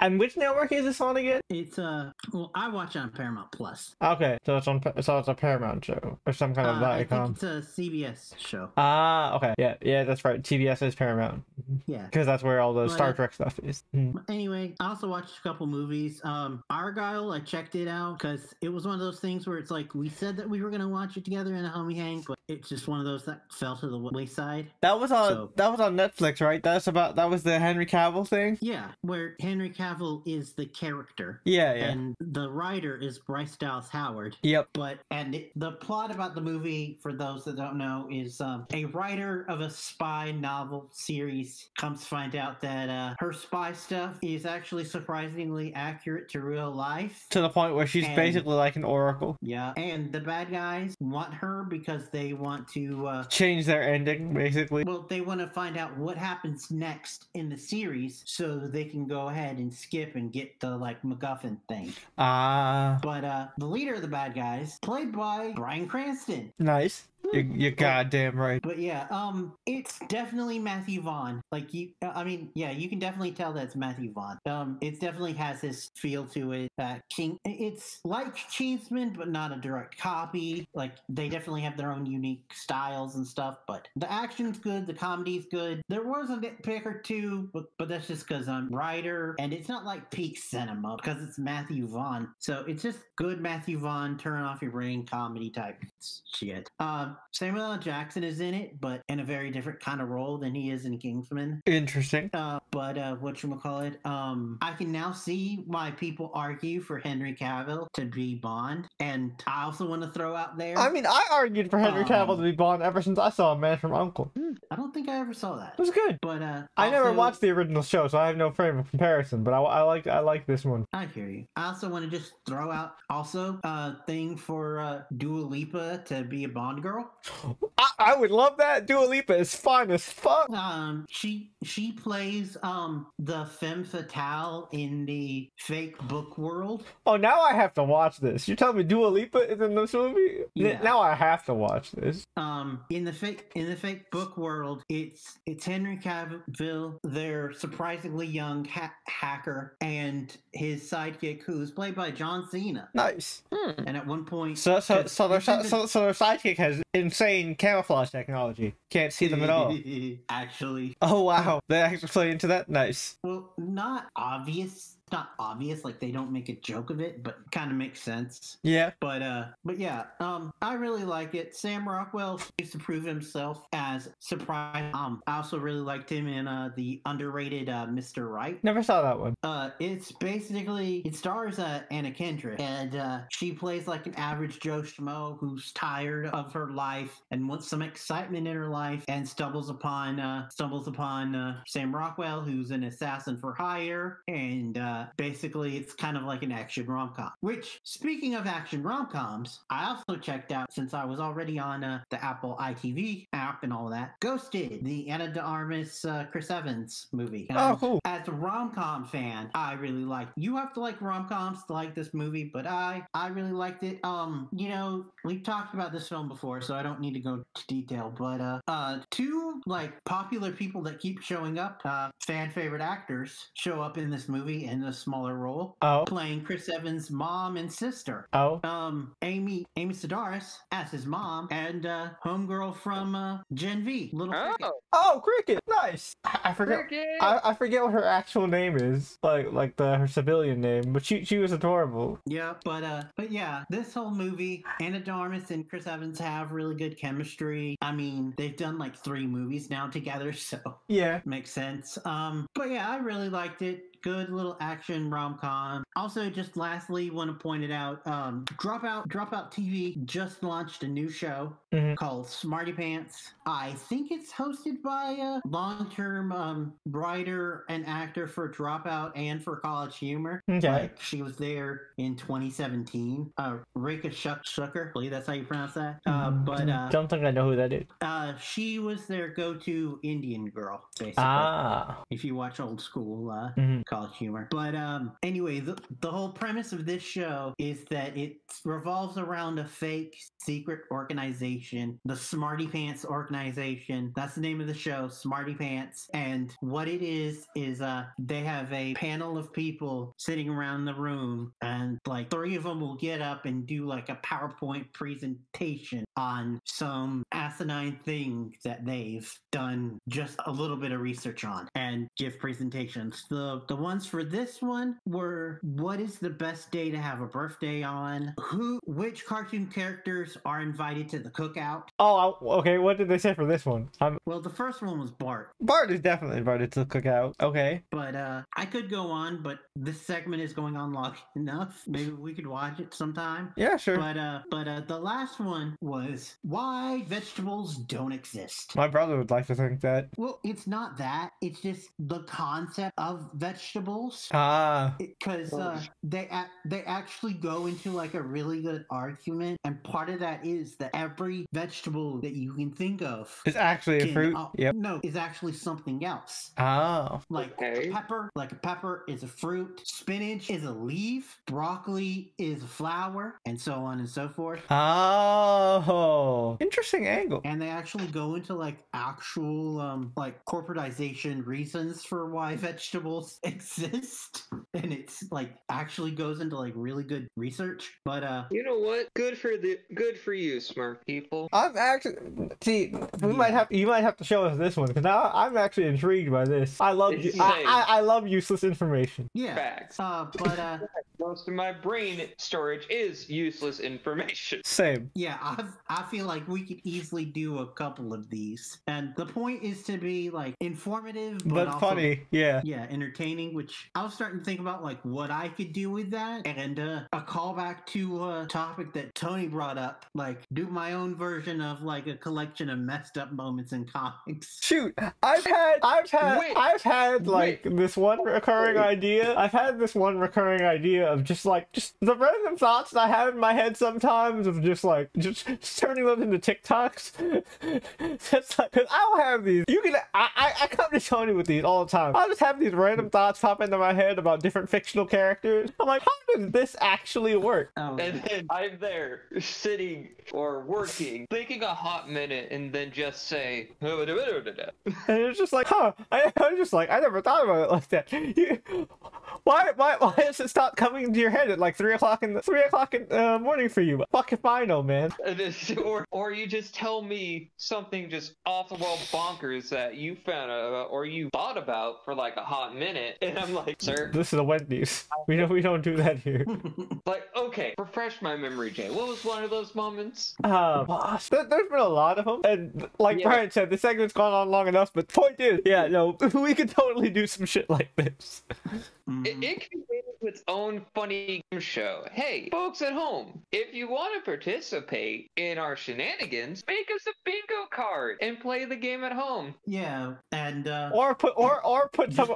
And which network is this on again? It's well, I watch it on Paramount Plus. Okay, so it's on, so it's a Paramount show or some kind of Viacom. It's a CBS show. Ah, okay, yeah, that's right. CBS is Paramount. Yeah, because that's where all the Star Trek stuff is. Anyway, I also watched a couple movies. Argyle, I checked it out because it was one of those things where it's like we said that we were gonna watch it together in a homie hang, but it's just one of those that fell to the wayside. That was on that was on Netflix, right? That was the Henry Cavill thing. Yeah, where Henry Cavill is the character. Yeah. And the writer is Bryce Dallas Howard. Yep. But the plot about the movie, for those that don't know, is a writer of a spy novel series comes to find out that her spy stuff is actually surprisingly accurate to real life. To the point where she's basically like an oracle. Yeah. And the bad guys want her because they want to change their ending, basically. Well, they want to find out what happens next in the series so they can go ahead and skip and get the like MacGuffin thing. But the leader of the bad guys, played by Bryan Cranston. Nice. You're goddamn right. But yeah, it's definitely Matthew Vaughn. Like, you can definitely tell that's Matthew Vaughn. It definitely has this feel to it. It's like Kingsman, but not a direct copy. Like, they definitely have their own unique styles and stuff, but the action's good, the comedy's good. There was a nitpick or two, but that's just because I'm a writer, and it's not like peak cinema, because it's Matthew Vaughn. So it's just good Matthew Vaughn, turn off your brain comedy type shit. Samuel L. Jackson is in it, but in a very different kind of role than he is in Kingsman. Interesting. But whatchamacallit, I can now see why people argue for Henry Cavill to be Bond, and I also want to throw out there... I mean, I argued for Henry Cavill to be Bond ever since I saw A Man from U.N.C.L.E. I don't think I ever saw that. It was good. But, I never watched the original show, so I have no frame of comparison, but I like this one. I hear you. I also want to just throw out, also, a thing for Dua Lipa to be a Bond girl. I would love that. Dua Lipa is fine as fuck. She plays the femme fatale in the fake book world. Oh, now I have to watch this. You're telling me Dua Lipa is in this movie? Yeah. Now I have to watch this. In the fake book world, it's Henry Cavill, their surprisingly young hacker, and his sidekick, who's played by John Cena. Nice. And at one point, so their sidekick has insane camouflage technology. Can't see them at all. Actually. Oh wow, they actually play into that? Nice. Well, not obvious, like they don't make a joke of it, but kind of makes sense. Yeah. But yeah, I really like it. Sam Rockwell used to prove himself as surprise. I also really liked him in the underrated Mr. Right. Never saw that one. It stars Anna Kendrick, and she plays like an average Joe Schmo who's tired of her life and wants some excitement in her life, and stumbles upon Sam Rockwell, who's an assassin for hire, and basically, it's kind of like an action rom-com. Which, speaking of action rom-coms, I also checked out, since I was already on the Apple ITV app and all that, Ghosted, the Ana de Armas, Chris Evans movie. Oh, cool. As a rom-com fan, I really liked it. You have to like rom-coms to like this movie, but I really liked it. You know, we've talked about this film before, so I don't need to go to detail, but two, like, popular people that keep showing up, fan-favorite actors, show up in this movie in a smaller role, playing Chris Evans' mom and sister. Amy Sedaris as his mom, and homegirl from Gen V, Little Cricket. Oh, Cricket, nice. I forget what her actual name is, like her civilian name, but she was adorable. Yeah, but yeah, this whole movie, Ana de Armas and Chris Evans have really good chemistry. I mean, they've done like 3 movies now together, so yeah, makes sense. But yeah, I really liked it. good little action rom-com. Also, just lastly, want to point it out, Dropout TV just launched a new show called Smarty Pants. I think it's hosted by a long-term writer and actor for Dropout and for College Humor. Okay. Like, she was there in 2017. Rika Shucker, I believe that's how you pronounce that. Don't think I know who that is. She was their go-to Indian girl, basically. Ah. If you watch old school College Humor. But anyway, the whole premise of this show is that it revolves around a fake secret organization, the Smarty Pants organization. That's the name of the show, Smarty Pants. And what it is they have a panel of people sitting around the room, and like three of them will get up and do like a PowerPoint presentation on some asinine thing that they've done just a little bit of research on and give presentations. The ones for this one were, what is the best day to have a birthday on? Which cartoon characters are invited to the cookout? Oh, okay. What did they say for this one? Well, the first one was Bart. Bart is definitely invited to the cookout. Okay. But I could go on, but this segment is going on long enough. Maybe we could watch it sometime. Yeah, sure. But the last one was why vegetables don't exist. My brother would like to think that. Well, it's not that. It's just the concept of vegetables. Ah. Because they actually go into like a really good argument, and part of that is that every vegetable that you can think of is actually a fruit. Yep. No, it's actually something else. Oh. Like a pepper is a fruit. Spinach is a leaf. Broccoli is a flower, and so on and so forth. Oh, interesting angle. And they actually go into like actual like corporatization reasons for why vegetables exist, and it's like actually goes into like really good research. But you know what? Good for you, smart people. I'm actually you might have to show us this one, because now I'm actually intrigued by this. I love useless information. Yeah. Facts. Most of my brain storage is useless information. Same. Yeah, I feel like we could easily do a couple of these, and the point is to be like informative but also funny. Yeah. Yeah, entertaining. Which I was starting to think about like what I could do with that, and a callback to a topic that Tony brought up, like do my own version of like a collection of messed up moments in comics. Shoot, I've had this one recurring idea of just the random thoughts that I have in my head sometimes, of just turning them into TikToks. That's like, cause I don't have these. I come to Tony with these all the time. I just have these random thoughts pop into my head about different fictional characters. I'm like, how does this actually work? Oh, and then I'm there sitting or working, thinking a hot minute, and then just say, and it's just like, huh? I'm just like, I never thought about it like that. Why does it stop coming into your head at like 3 o'clock in the morning for you? Fuck if I know, man. Or you just tell me something just off the wall bonkers that you found out about or you thought about for like a hot minute, and I'm like, sir, this is a Wendy's. We don't do that here. Like, okay, refresh my memory, Jay. What was one of those moments? There's been a lot of them, and like Brian said, the segment's gone on long enough. But the point is, yeah, no, we could totally do some shit like this. It can be its own funny game show. Hey, folks at home, if you want to participate in our shenanigans, make us a bingo card and play the game at home. Yeah, and or put some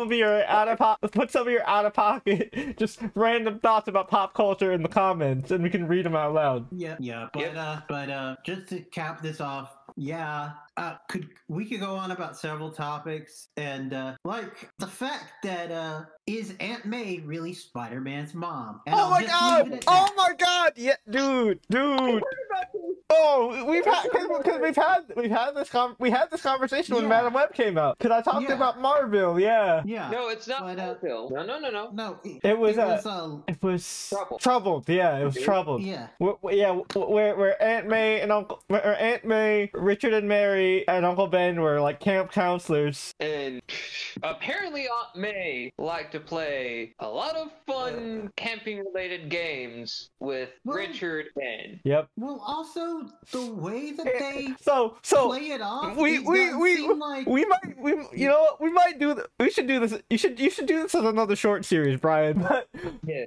of your out of pocket just random thoughts about pop culture in the comments, and we can read them out loud. Yeah, yeah, but just to cap this off. Yeah, we could go on about several topics, and like the fact that is Aunt May really Spider-Man's mom? And oh my god! Yeah, dude. Oh, we've had this conversation when Madame Web came out. Because I talked about Marvel, yeah. No, it's not Marvel. No. It was Troubled. Yeah, it was Troubled. Yeah. Where Aunt May, Richard and Mary, and Uncle Ben were like camp counselors. And apparently Aunt May liked to play a lot of fun camping-related games with Richard and Ben. Yep. Well, also. Also, the way that they play it off, we might you know what, we should do this. You should do this as another short series, Brian.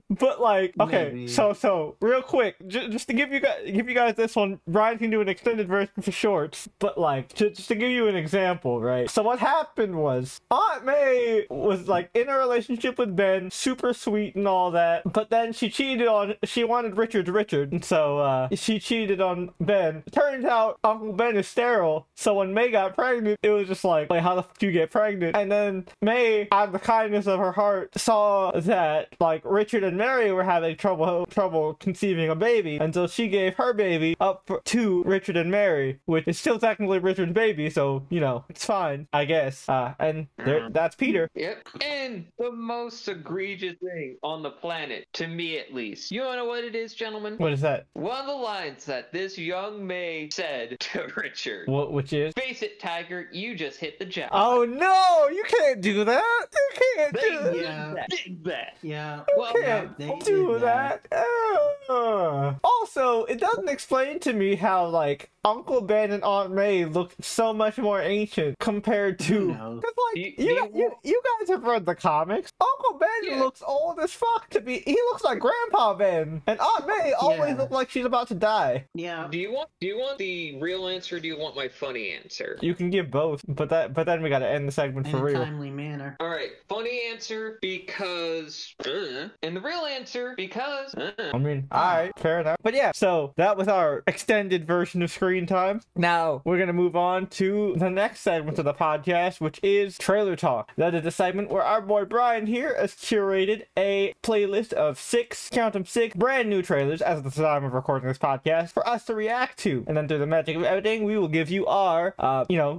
But like, okay, maybe. so real quick, just to give you guys this one, Brian can do an extended version for shorts. But like, just to give you an example, right? So what happened was Aunt May was like in a relationship with Ben, super sweet and all that, but then she cheated on. She wanted Richard, and so she cheated on Ben. Turns out Uncle Ben is sterile, so when May got pregnant, it was just like, how the fuck do you get pregnant? And then May, out of the kindness of her heart, saw that like Richard and Mary were having trouble conceiving a baby, and so she gave her baby up to Richard and Mary, which is still technically Richard's baby, so you know, it's fine, I guess. And that's Peter. Yep. And the most egregious thing on the planet, to me at least, you wanna know what it is, gentlemen? What is that? One of the lines that this young May said to Richard. What? Which is? Face it, Tiger, you just hit the jackpot. Oh no! You can't do that! You can't do that! Yeah. Well, they can't do that. Also, it doesn't explain to me how, like, Uncle Ben and Aunt May look so much more ancient compared to... You guys have read the comics. Uncle Ben looks old as fuck to be... He looks like Grandpa Ben. And Aunt May always looks like she's about to die. Yeah. Do you want the real answer, or do you want my funny answer? You can give both, but then we gotta end the segment for real. In a timely manner. Alright, funny answer because... and the real answer because... I mean, alright, fair enough. But yeah, so that was our extended version of Screen Time. Now we're gonna move on to the next segment of the podcast, which is Trailer Talk. That is a segment where our boy Brian here has curated a playlist of six brand new trailers as of the time of recording this podcast for us to react to, and then through the magic of editing, we will give you our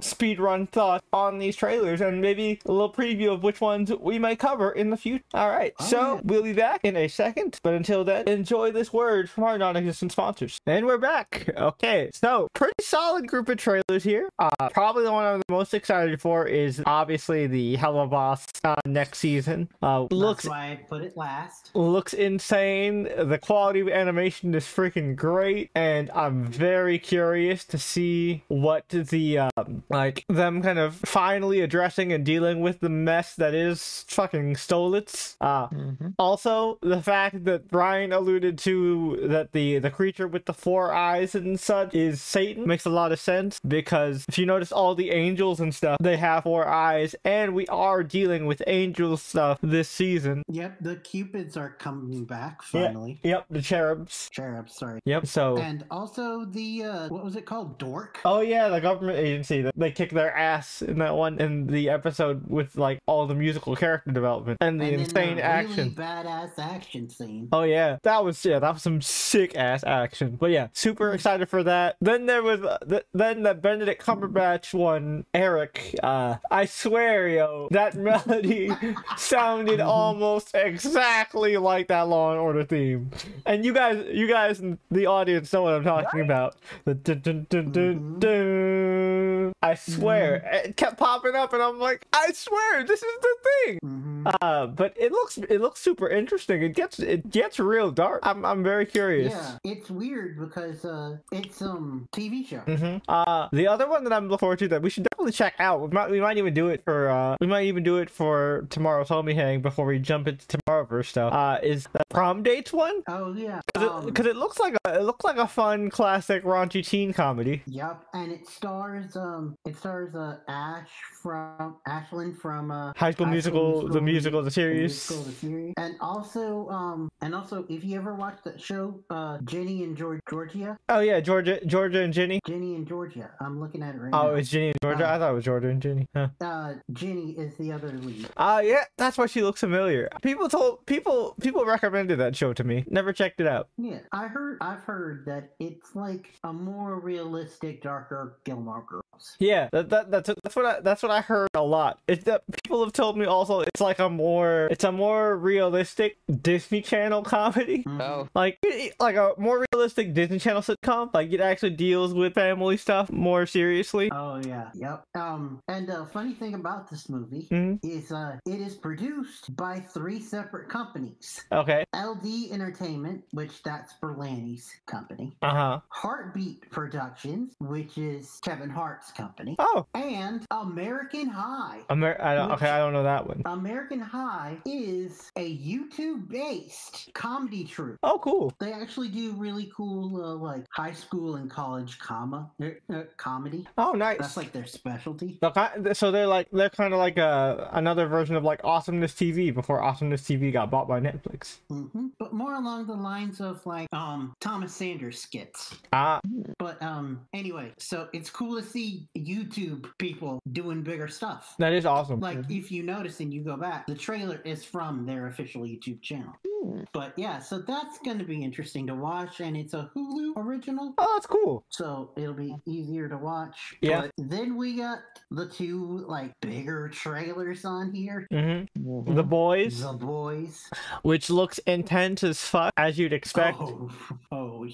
speed run thoughts on these trailers and maybe a little preview of which ones we might cover in the future. All right, we'll be back in a second, but until then, enjoy this word from our non-existent sponsors. And we're back. Okay, so pretty solid group of trailers here. Probably the one I'm the most excited for is obviously the Hella Boss next season. That's why I put it last. Looks insane. The quality of animation is freaking great, and I'm very curious to see what the them kind of finally addressing and dealing with the mess that is fucking Stolitz. Also, the fact that Brian alluded to that the creature with the four eyes and such is Satan makes a lot of sense, because if you notice all the angels and stuff, they have four eyes, and we are dealing with angel stuff this season. Yep, the cupids are coming back finally. Yep, the cherubs, sorry. Yep, so, and also the what was it called, Dork? Oh yeah, the government agency that they kick their ass in that one, in the episode with like all the musical character development and the insane action, really badass action scene. Oh yeah, that was some sick ass action. But yeah, super excited for that. Then there was the Benedict Cumberbatch one, Eric. I swear, yo, that melody sounded almost exactly like that Law and Order theme. And you guys in the audience know what I'm talking about. The dun, dun, dun, dun, dun. I swear, it kept popping up, and I'm like, I swear, this is the thing. But it looks super interesting. It gets real dark. I'm very curious. Yeah, it's weird because it's TV show. The other one that I'm looking forward to that we should definitely check out. We might even do it for tomorrow's homie hang before we jump into Tomorrowverse stuff. Is the Prom Dates one? Oh yeah. Because it looks like a fun classic raunchy teen comedy. Yep, and it stars Ash from Ashland from High School Musical: The Series, and also if you ever watched that show Jenny and Georgia. Oh yeah, Georgia and Jenny. Jenny and Georgia. I'm looking at it right now. Oh, it's Jenny and Georgia? I thought it was Georgia and Jenny. Huh. Jenny is the other lead. Yeah, that's why she looks familiar. People recommended that show to me. Never checked it out. Yeah, I've heard that it's like a more realistic, darker Gilmore Girls. Yeah, that's what I heard a lot. People have told me also it's like a more realistic Disney Channel comedy. Oh, like a more realistic Disney Channel sitcom. Like, it actually deals with family stuff more seriously. Oh, yeah. Yep. And the funny thing about this movie is it is produced by three separate companies. Okay. LD Entertainment, which that's Berlanti's company. Uh-huh. Heartbeat Productions, which is Kevin Hart's company. Oh. And American High. I don't know that one. American High is a YouTube-based comedy troupe. Oh, cool. They actually do really cool, like, high school and college comedy. Oh, nice. That's, like, their specialty. So they're kind of like another version of, like, Awesomeness TV before Awesomeness TV got bought by Netflix. Mm-hmm. But more along the lines of, like, Thomas Sanders skits. Ah. But, anyway, so it's cool to see YouTube people doing bigger stuff. That is awesome. Like, if you notice and you go back, the trailer is from their official YouTube channel. But yeah, so that's going to be interesting to watch, and it's a Hulu original. Oh, that's cool. So it'll be easier to watch. Yeah. But then we got the two, like, bigger trailers on here. Mm-hmm. The Boys. The Boys. Which looks intense as fuck, as you'd expect. Oh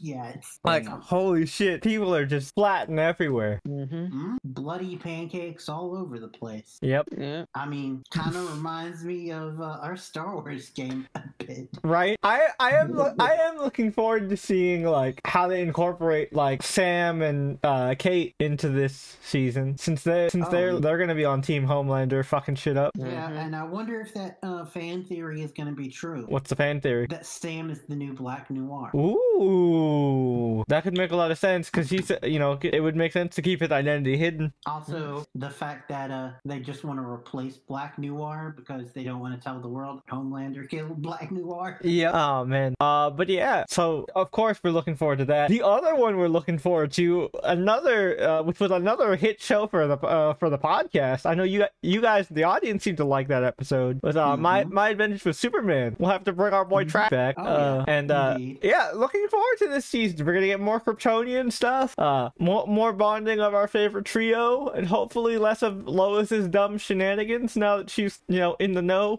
yes. Like, holy shit, people are just flattened everywhere. Mm-hmm. Bloody pancakes all over the place. Yep. Yeah. I mean, kind of reminds me of our Star Wars game a bit, right? I am looking forward to seeing, like, how they incorporate, like, Sam and Kate into this season, since they're gonna be on Team Homelander fucking shit up. Yeah. And I wonder if that fan theory is gonna be true. What's the fan theory? That Sam is the new Black Noir. Ooh, that could make a lot of sense, because he's, you know, it would make sense to keep his identity hidden. Also, the fact that they just want to replace Black Noir because they don't want to tell the world Homelander killed Black Noir. Yeah. Oh man. But yeah, so of course we're looking forward to that. The other one we're looking forward to, another which was another hit show for the podcast. I know you guys the audience seemed to like that episode. Was My Adventures with Superman. We'll have to bring our boy Track back. Yeah, looking forward to this season. We're gonna get more Kryptonian stuff, more bonding of our favorite trio, and hopefully less of Lois's dumb shenanigans now that she's, you know, in the know.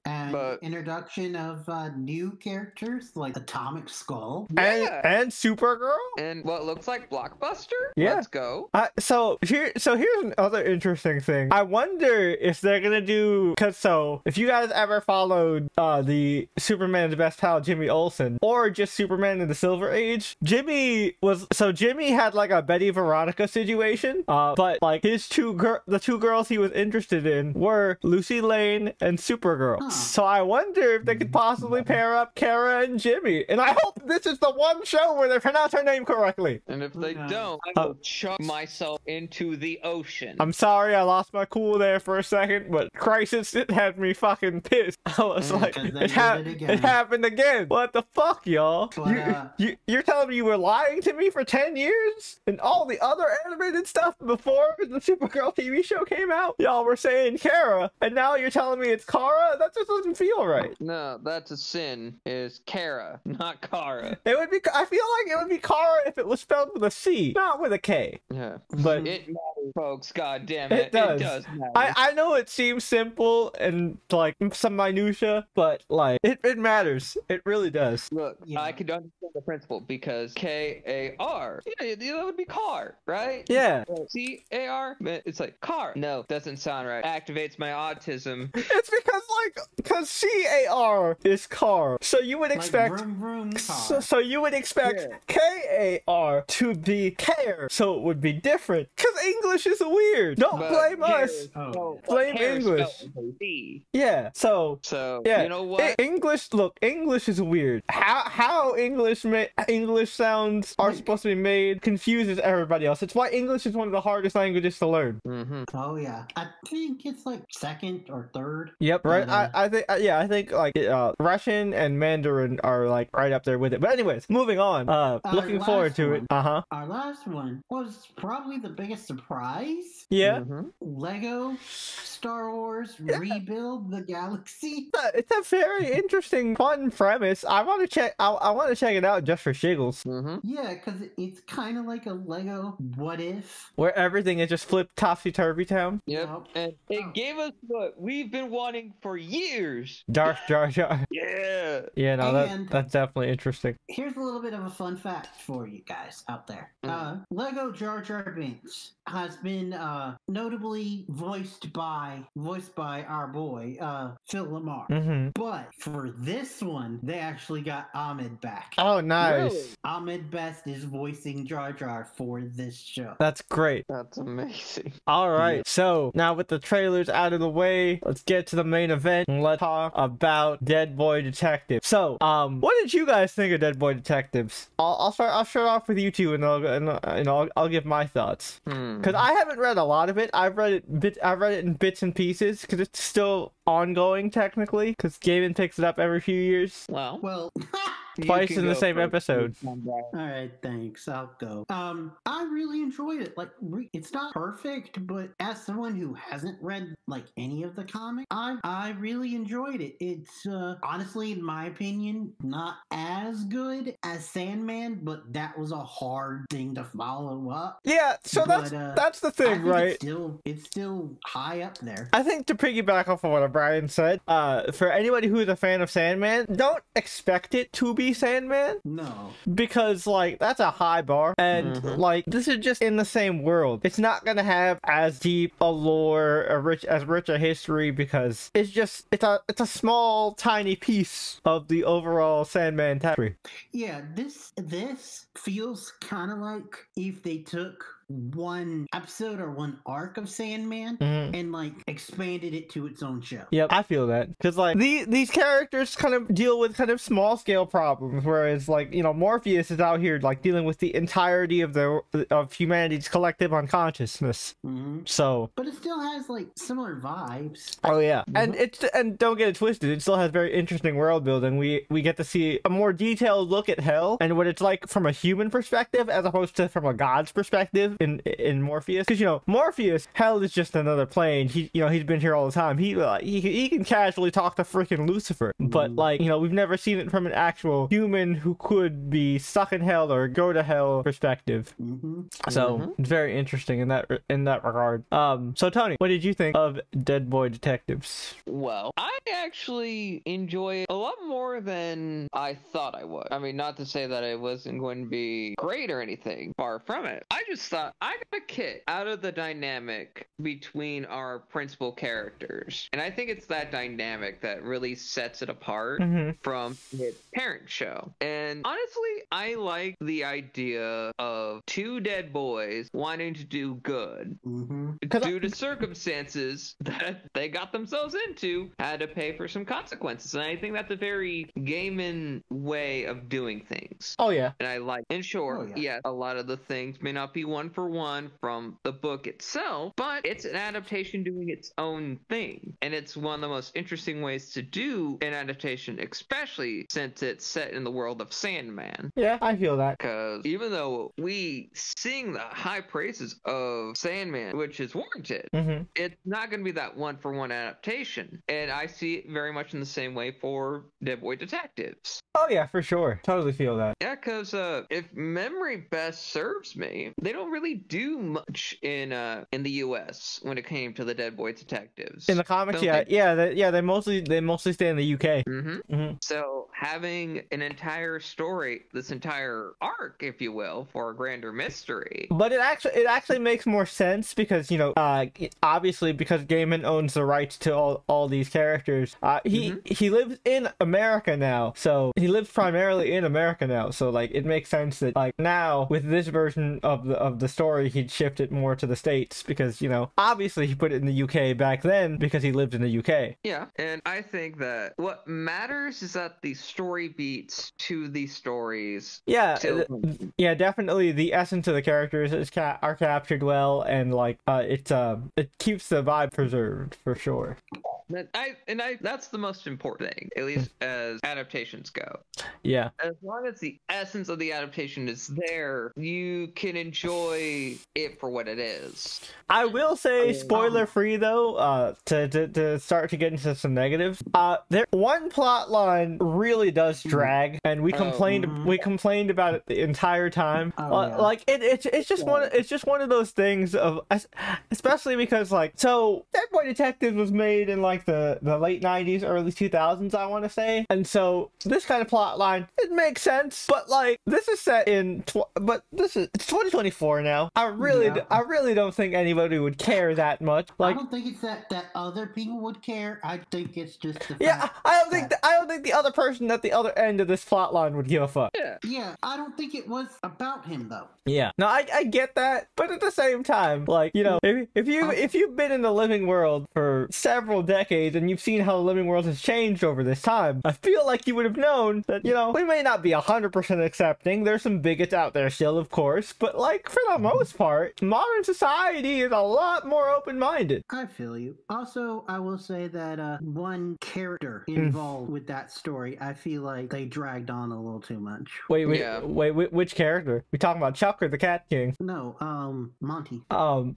Introduction of new characters like Atomic Skull and Supergirl and what looks like Blockbuster. Yeah, let's go. So here's another interesting thing. I wonder if they're gonna do, because so if you guys ever followed the Superman the Best Pal Jimmy Olsen, or just Superman in the Silver Age, Jimmy had like a Betty Veronica situation, but like his the two girls he was interested in were Lucy Lane and Supergirl. Huh. So I wonder if they could possibly pair up Kara and Jimmy, and I hope this is the one show where they pronounce her name correctly. And if they don't, I will chuck myself into the ocean. I'm sorry, I lost my cool there for a second, but Crisis, it had me fucking pissed. I was like, it happened again. What the fuck, y'all? You're telling me you were lying to me for 10 years? And all the other animated stuff before the Supergirl TV show came out? Y'all were saying Kara, and now you're telling me it's Kara? That just doesn't feel right. No, that's a sin. Is Kara, not Kara. It would be. I feel like it would be Kara if it was spelled with a C, not with a K. Yeah, but it matters, folks. God damn it, it does matter. I know it seems simple and like some minutia, but like it matters. It really does. Look, yeah. I could understand the principle because K-A-R. Yeah, that would be car, right? Yeah. C-A-R. It's like car. No, doesn't sound right. Activates my autism. It's because C-A-R is car, so you would expect like vroom, vroom, car. So you would expect K-A-R to be care, so it would be different. Because English is weird. Don't blame us. Blame English. Yeah. So yeah. You know what? English. Look, English is weird. How English sounds are supposed to be made confuses everybody else. It's why English is one of the hardest languages to learn. Mm-hmm. Oh yeah, I think it's like second or third. Yep. Right. I think like Russian and Mandarin are like right up there with it. But anyways, moving on. Looking forward to it. Our last one was probably the biggest surprise. Yeah. Mm-hmm. Lego Star Wars Rebuild the Galaxy. It's a very interesting fun premise. I want to check. I want to check it out just for shiggles. Mm-hmm. Yeah, because it's kind of like a Lego What If, where everything is just flipped topsy-turvy town. Yep. Nope. And it gave us what we've been wanting for years. Darth Jar Jar. Yeah. Yeah. No, that's definitely interesting. Here's a little bit of a fun fact for you guys out there. Lego Jar Jar Binks has been notably voiced by our boy Phil Lamar. Mm-hmm. But for this one, they actually got Ahmed back. Oh, nice! Really? Ahmed Best is voicing Jar Jar for this show. That's great. That's amazing. All right. Yeah. So now with the trailers out of the way, let's get to the main event and let's talk about Dead Boy Detectives. So, what did you guys think of Dead Boy Detectives? I'll start off with you two, and I'll give my thoughts. Because I haven't read a lot of it. I've read it in bits and pieces because it's still ongoing technically. Because Gaiman picks it up every few years. Wow. Well. Twice in the same episode. All right, thanks. I'll go. I really enjoyed it. Like, it's not perfect, but as someone who hasn't read like any of the comic, I really enjoyed it. It's honestly, in my opinion, not as good as Sandman, but that was a hard thing to follow up. Yeah, so that's the thing, right? It's still high up there. I think to piggyback off of what O'Brien said, for anybody who is a fan of Sandman, don't expect it to be Sandman, no, because like that's a high bar, and like this is just in the same world. It's not gonna have as deep a lore, as rich a history, because it's just it's a small tiny piece of the overall Sandman tapestry. Yeah, this feels kind of like if they took one episode or one arc of Sandman and like expanded it to its own show. Yep, I feel that, because like these characters kind of deal with kind of small scale problems, whereas like, you know, Morpheus is out here like dealing with the entirety of humanity's collective unconsciousness. So, but it still has like similar vibes. Oh yeah, and don't get it twisted, it still has very interesting world building. We get to see a more detailed look at hell and what it's like from a human perspective as opposed to from a god's perspective. In Morpheus, because, you know, Morpheus, hell is just another plane. He, you know, he's been here all the time. He can casually talk to freaking Lucifer, but like, you know, we've never seen it from an actual human who could be stuck in hell or go to hell perspective. So it's very interesting in that regard. So Tony, what did you think of Dead Boy Detectives? Well, I actually enjoy it a lot more than I thought I would. I mean, not to say that it wasn't going to be great or anything, far from it. I just thought I got a kick out of the dynamic between our principal characters, and I think it's that dynamic that really sets it apart from its parent show. And honestly, I like the idea of two dead boys wanting to do good due to circumstances that they got themselves into, had to pay for some consequences, and I think that's a very Gaiman way of doing things. Oh yeah, and I like. And sure, yeah, a lot of the things may not be one for one from the book itself, but it's an adaptation doing its own thing, and it's one of the most interesting ways to do an adaptation, especially since it's set in the world of Sandman. Yeah, I feel that, because even though we sing the high praises of Sandman, which is warranted, it's not going to be that one for one adaptation, and I see it very much in the same way for Dead Boy Detectives. Oh yeah, for sure, totally feel that. Yeah, because if memory best serves me, they don't really do much in the U.S. when it came to the Dead Boy Detectives. In the comics, they mostly stay in the U.K. So having an entire story, this entire arc, if you will, for a grander mystery. But it actually makes more sense because, you know, obviously because Gaiman owns the rights to all these characters. He lives in America now, so he lives primarily in America now. So like it makes sense that like now with this version of the story, he'd shift it more to the States because, you know, obviously he put it in the UK back then because he lived in the UK. Yeah, and I think that what matters is that the story beats to the stories. Yeah, yeah, definitely the essence of the characters are captured well, and like it keeps the vibe preserved for sure. That's the most important thing, at least as adaptations go. Yeah. As long as the essence of the adaptation is there, you can enjoy it for what it is. I will say, spoiler free though, to start to get into some negatives. There one plot line really does drag, and we complained about it the entire time. Like it's just one of those things of, especially because like, so Dead Boy Detective was made in like the late 90s, early 2000s, I want to say, and so this kind of plot line, it makes sense, but like this is set in it's 2024 now. I really don't think anybody would care that much. Like, I don't think it's that other people would care. I think it's just the I don't think the other person at the other end of this plot line would give a fuck. Yeah, I don't think it was about him though. Yeah, no, I get that, but at the same time, like, you know, if you've been in the living world for several decades and you've seen how the living world has changed over this time, I feel like you would have known that, you know, we may not be 100% accepting. There's some bigots out there still, of course, but like for the most part, modern society is a lot more open-minded. I feel you. Also, I will say that one character involved with that story, I feel like they dragged on a little too much. Wait, which character? We talking about Chuck or the Cat King? No, Monty. I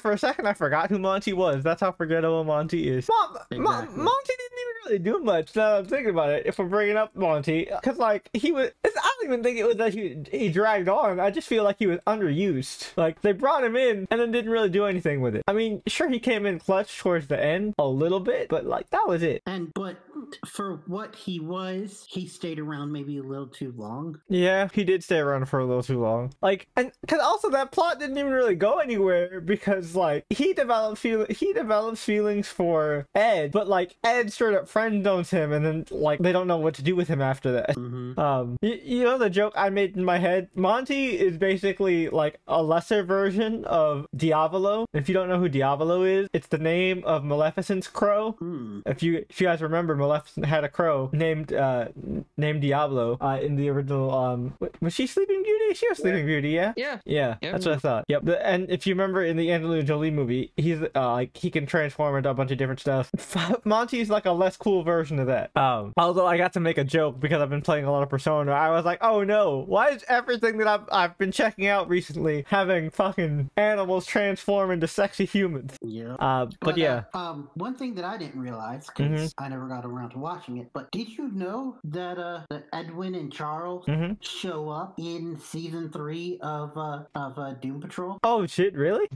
for a second I forgot who Monty was. That's how forgettable Monty is. Monty didn't even really do much, now that I'm thinking about it, if I'm bringing up Monty, because like I don't even think it was that he dragged on. I just feel like he was underused. Like, they brought him in and then didn't really do anything with it. I mean, sure, he came in clutch towards the end a little bit, but like that was it. But for what he was, he stayed around maybe a little too long. Yeah, he did stay around for a little too long. Like, and because also that plot didn't even really go anywhere, because like he develops feelings for Ed, but like Ed straight up friend zones him, and then like they don't know what to do with him after that. You know the joke I made in my head? Monty is basically like a lesser version of Diavolo. If you don't know who Diavolo is, it's the name of Maleficent's crow. If you guys remember, Maleficent had a crow named Diablo in the original. Was she Sleeping Beauty? She was Sleeping Beauty, yeah. That's what I thought. Yep. And if you remember in the Angelina Jolie movie, he's like he can transform into a bunch of different stuff. Monty's like a less cool version of that. Although I got to make a joke because I've been playing a lot of Persona. I was like, oh no, why is everything that I've been checking out recently having fucking animals transform into sexy humans? Yeah. But yeah. One thing that I didn't realize, because I never got around to watching it, but did you know that that Edwin and Charles show up in season 3 of Doom Patrol? Oh shit, really?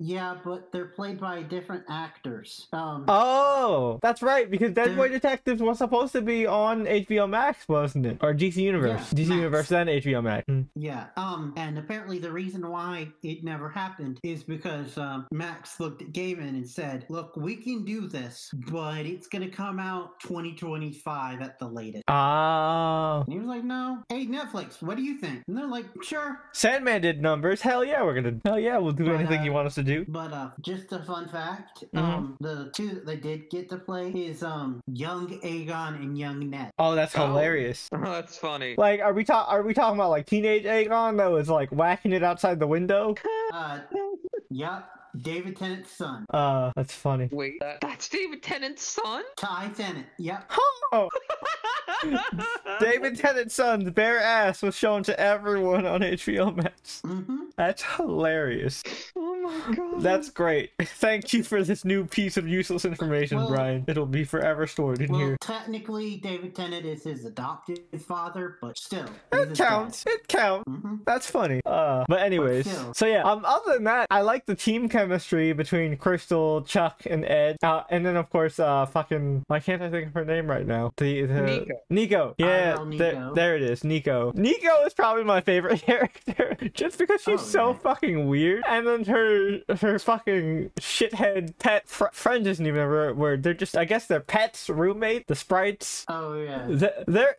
Yeah, but they're played by different actors. Oh, that's right, because Dead Boy Detectives was supposed to be on HBO Max, wasn't it? Or DC Universe. Yeah, DC Max. Universe, then HBO Max. Yeah, and apparently the reason why it never happened is because Max looked at Gaiman and said, look, we can do this, but it's gonna come out 2025 at the latest. Oh. And he was like, no. Hey, Netflix, what do you think? And they're like, sure. Sandman did numbers. Hell yeah, we'll do anything you want us to do. But just a fun fact, the two that they did get to play is young Aegon and young Ned. Oh, that's hilarious. Oh, that's funny. Like, are we talking about like teenage Aegon that was like whacking it outside the window? Yep. David Tennant's son. That's funny. Wait, that's David Tennant's son? Ty Tennant, yep. Oh! David Tennant's son's bare ass was shown to everyone on HBO Max. That's hilarious. Oh my god. That's great. Thank you for this new piece of useless information, Brian. It'll be forever stored in here. Technically, David Tennant is his adopted father, but still. It counts. It counts. That's funny. But anyways. But so yeah, other than that, I like the team chemistry between Crystal, Chuck, and Ed. And then of course, fucking, why can't I think of her name right now? Nico. Yeah, there it is. Nico. Nico is probably my favorite character just because she's so fucking weird. And then her fucking shithead pet friend isn't even a word. They're just, I guess they're pets, roommate, the sprites. Oh yeah.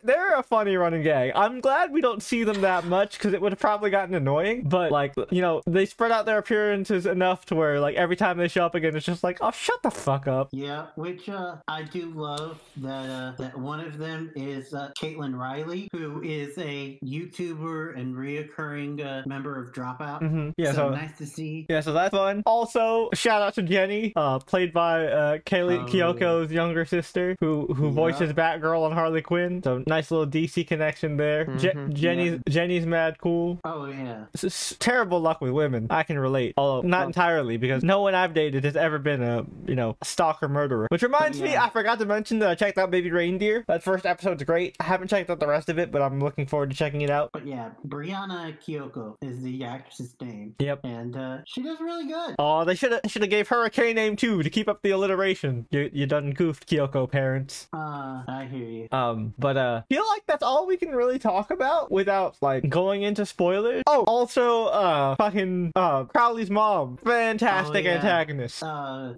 They're a funny running gag. I'm glad we don't see them that much because it would have probably gotten annoying. But like, you know, they spread out their appearances enough to where like every time they show up again, it's just like, oh, shut the fuck up. Yeah, which I do love that that one of them is Caitlin Riley, who is a YouTuber and reoccurring member of Dropout. Yeah, so nice to see. Yeah, so so that's fun. Also, shout out to Jenny, played by Kaylee Kyoko's younger sister, who voices Batgirl on Harley Quinn. So nice little DC connection there. Jenny's mad cool. Oh yeah. It's terrible luck with women. I can relate, although not entirely, because no one I've dated has ever been a stalker murderer. Which reminds me, I forgot to mention that I checked out Baby Reindeer. That first episode's great. I haven't checked out the rest of it, but I'm looking forward to checking it out. But yeah, Brianna Kyoko is the actress's name. Yep. And she does really good. Oh, they should have gave her a K name too to keep up the alliteration. You done goofed, Kyoko parents. I hear you. But feel like that's all we can really talk about without like going into spoilers. Oh, also fucking Crowley's mom, fantastic antagonist.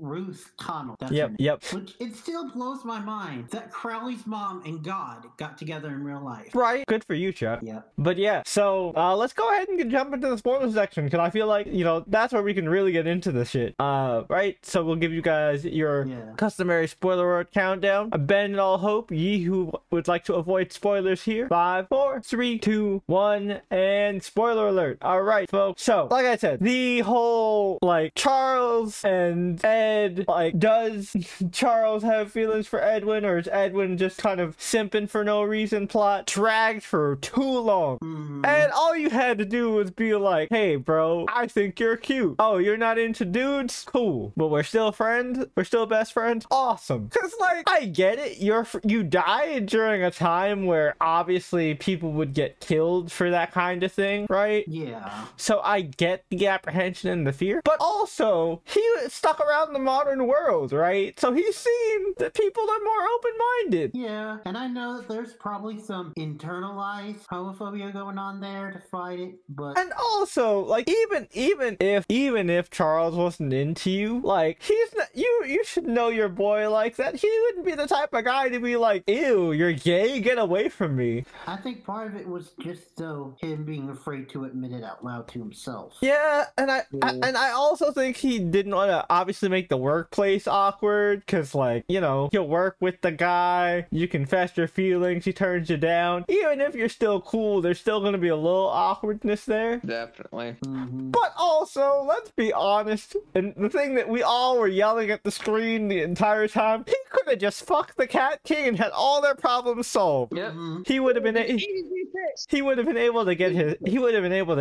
Ruth Connell. Yep. Which it still blows my mind that Crowley's mom and God got together in real life. Right. Good for you, Chuck. Yeah. But yeah, so let's go ahead and jump into the spoiler section, because I feel like that's where we can really get into this shit. Right. So we'll give you guys your customary spoiler word countdown. Abandon all hope, ye who would like to avoid spoilers here. 5, 4, 3, 2, 1, and spoiler alert. All right, folks. So like I said, the whole like Charles and Ed, like, does Charles have feelings for Edwin, or is Edwin just kind of simping for no reason plot dragged for too long. And all you had to do was be like, hey bro, I think you're cute. Oh, you're not into dudes? Cool. But we're still friends? We're still best friends? Awesome. Cause like, I get it. You died during a time where obviously people would get killed for that kind of thing, right? Yeah. So I get the apprehension and the fear, but also he was stuck around in the modern world, right? So he's seen that people are more open-minded. Yeah. And I know that there's probably some internalized homophobia going on there to fight it, but... And also, like, even if Charles wasn't into you, like, he's not... You should know your boy like that. He wouldn't be the type of guy to be like, ew, you're gay? Get away from me. I think part of it was just, though, him being afraid to admit it out loud to himself. Yeah, and I also think he didn't want to obviously make the workplace awkward, because, like, you'll work with the guy, you confess your feelings, he turns you down. Even if you're still cool, there's still going to be a little awkwardness there. Definitely. But also, let's be honest, and the thing that we all were yelling at the screen the entire time, he could have just fucked the Cat King and had all their problems solved. Yep. He would have been able to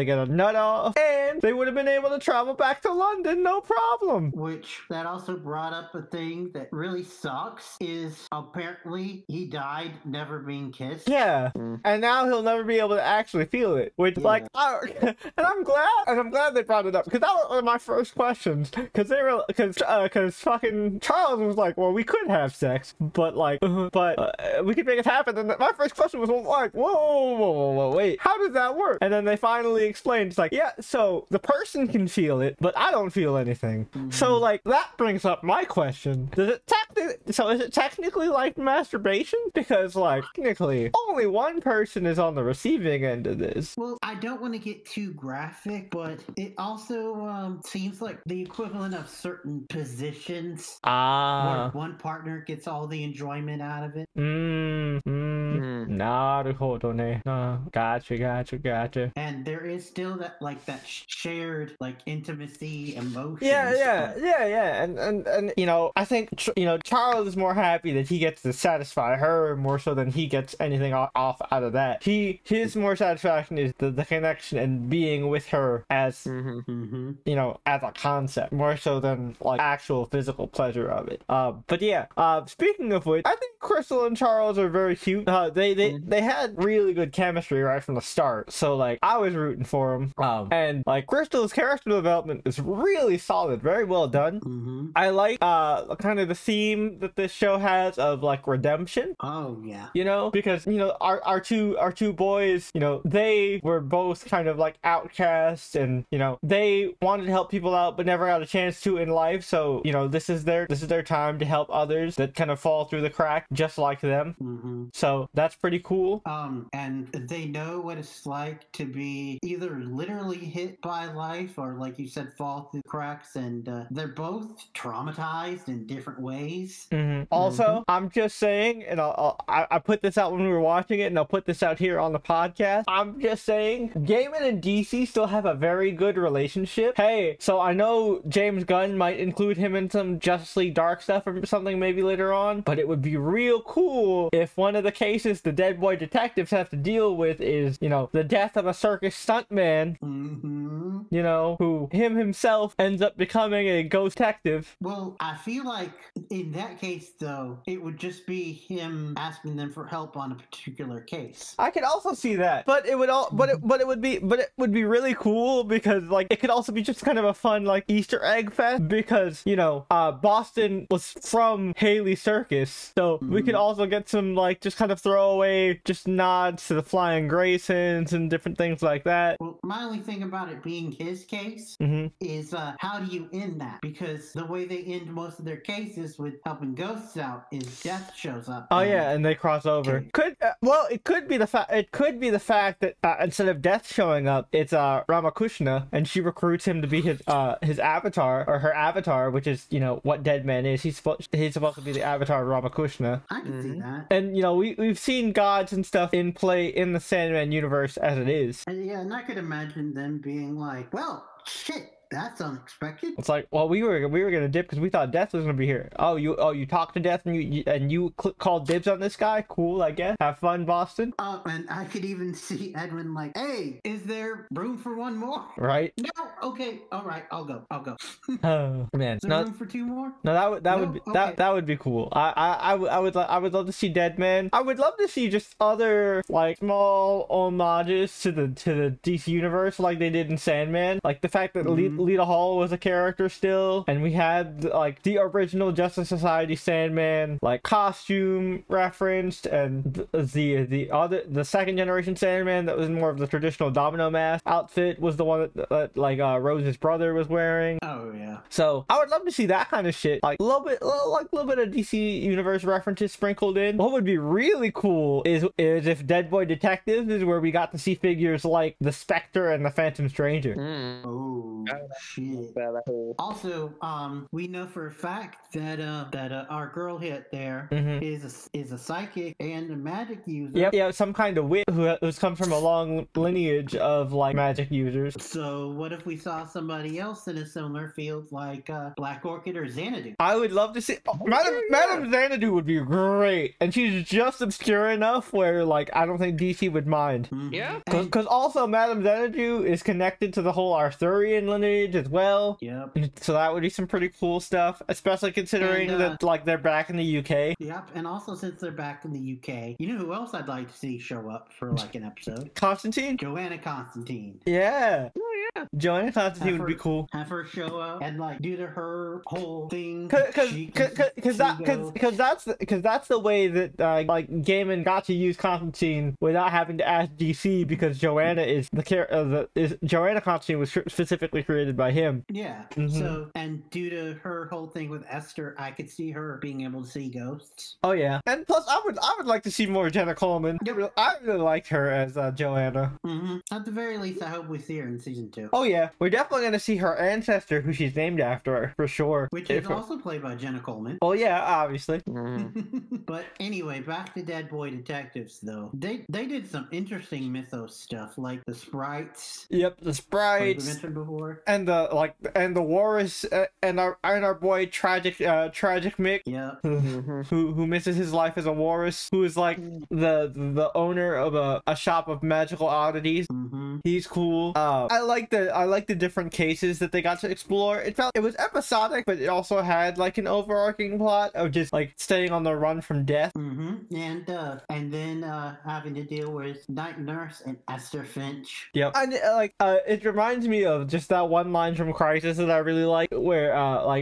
get a nut off, and they would have been able to travel back to London, no problem. Which that also brought up a thing that really sucks is apparently he died never being kissed. Yeah. And now he'll never be able to actually feel it, which like, and I'm glad they brought it up, because that was one of my first questions, because they were because fucking Charles was like, well, we could have sex, but like, we could make it happen. And my first question was like, whoa, wait, how does that work? And then they finally explained, it's like, yeah, so the person can feel it, but I don't feel anything. So like, that brings up my question: is it technically like masturbation? Because like, technically, only one person is on the receiving end of this. Well, I don't want to get too graphic, but it also seems like the equivalent of certain positions. Where one partner gets all the enjoyment out of it. Gotcha. And there is still that, like, that shared, like, intimacy, emotion. Yeah. And I think Charles is more happy that he gets to satisfy her more so than he gets anything off out of that. His more satisfaction is the connection and being with her as as a concept, more so than like actual physical pleasure of it. But yeah. Speaking of which, I think Crystal and Charles are very cute. They had really good chemistry right from the start, so like, I was rooting for them. And like, Crystal's character development is really solid, very well done. I like kind of the theme that this show has of like redemption. Oh yeah. Because our two boys, they were both kind of like outcasts, and they wanted to help people out but never got a chance to in life. So this is their time to help others that kind of fall through the crack just like them. Mm-hmm. So that's pretty cool. And they know what it's like to be either literally hit by life or, like you said, fall through cracks. And they're both traumatized in different ways. Mm-hmm. Also, I'm just saying, and I put this out when we were watching it, and I'll put this out here on the podcast. I'm just saying, Gaiman and DC still have a very good relationship. Hey, so I know James Gunn might include him in some Justice League Dark stuff or something maybe later on, but it would be real cool if one of the cases the Dead Boy detectives have to deal with is, you know, the death of a circus stuntman, you know, who himself ends up becoming a ghost detective. Well, I feel like in that case, though, it would just be him asking them for help on a particular case. I could also see that, but it would all, but it would be really cool because, like, it could also be just kind of a fun, like, Easter egg fest because, you know, Boston was from Haley Circus, so we could also get some, like, just kind of throwaway, just nods to the Flying Graysons and different things like that. Well, my only thing about it being his case is how do you end that? Because the way they end most of their cases with helping ghosts out is death shows up. Oh yeah, and they cross over. Okay. Could well, it could be the fact that instead of death showing up, it's Ramakrishna, and she recruits him to be his avatar or her avatar, which is, you know, what Dead Man is. He's supposed to be the avatar of Ramakrishna. I can see that. And, you know, we've seen gods and stuff in play in the Sandman universe as it is. And, yeah, and I could imagine them being like, well, shit, that's unexpected. It's like, well, we were gonna dip because we thought Death was gonna be here. Oh, you talked to Death and you called dibs on this guy. Cool, I guess. Have fun, Boston. And I could even see Edwin like, hey, is there room for one more? Right? No. Okay. All right. I'll go. Oh man. Is there room for two more? No, that would be cool. I would love to see Dead Man. I would love to see just other, like, small homages to the DC universe like they did in Sandman. Like the fact that Lita Hall was a character still, and we had, like, the original Justice Society Sandman, like, costume referenced, and the second generation Sandman that was more of the traditional domino mask outfit was the one that, Rose's brother was wearing. Oh yeah. So I would love to see that kind of shit, like a little bit of DC universe references sprinkled in. What would be really cool is if Dead Boy Detectives is where we got to see figures like the Spectre and the Phantom Stranger. Oh. Shit. Also, we know for a fact that our girl hit there is a psychic and a magic user. Yep, yeah, some kind of witch who's come from a long lineage of, like, magic users. So what if we saw somebody else in a similar field, like Black Orchid or Xanadu? I would love to see. Oh, Madame Xanadu would be great, and she's just obscure enough where, like, I don't think DC would mind. Yeah, because also Madame Xanadu is connected to the whole Arthurian lineage as well. Yep. So that would be some pretty cool stuff, especially considering that, like, they're back in the UK. Yep. And also, since they're back in the UK, you know who else I'd like to see show up for, like, an episode? Constantine. Joanna Constantine. Yeah. Oh yeah. Joanna Constantine would be cool. Have her show up and, like, do to her whole thing. Because that's the way that Gaiman got to use Constantine without having to ask DC, because Joanna is the character. Joanna Constantine was specifically created by him. Yeah. So, and due to her whole thing with Esther, I could see her being able to see ghosts. Oh yeah. And plus, I would like to see more Jenna Coleman. Yep. I really liked her as Joanna. At the very least, I hope we see her in season 2. Oh yeah, we're definitely gonna see her ancestor, who she's named after, for sure. Which is also played by Jenna Coleman. Oh yeah, obviously. But anyway, back to Dead Boy Detectives though. They did some interesting mythos stuff, like the sprites. Yep, the sprites. Like we mentioned before. And the Walrus, and our boy tragic Mick, yeah, who misses his life as a walrus, who is, like, the owner of a shop of magical oddities. He's cool. I like the different cases that they got to explore. It was episodic, but it also had, like, an overarching plot of just, like, staying on the run from death. And then having to deal with Night Nurse and Esther Finch. Yep. And it reminds me of just that one line from Crisis that I really like, where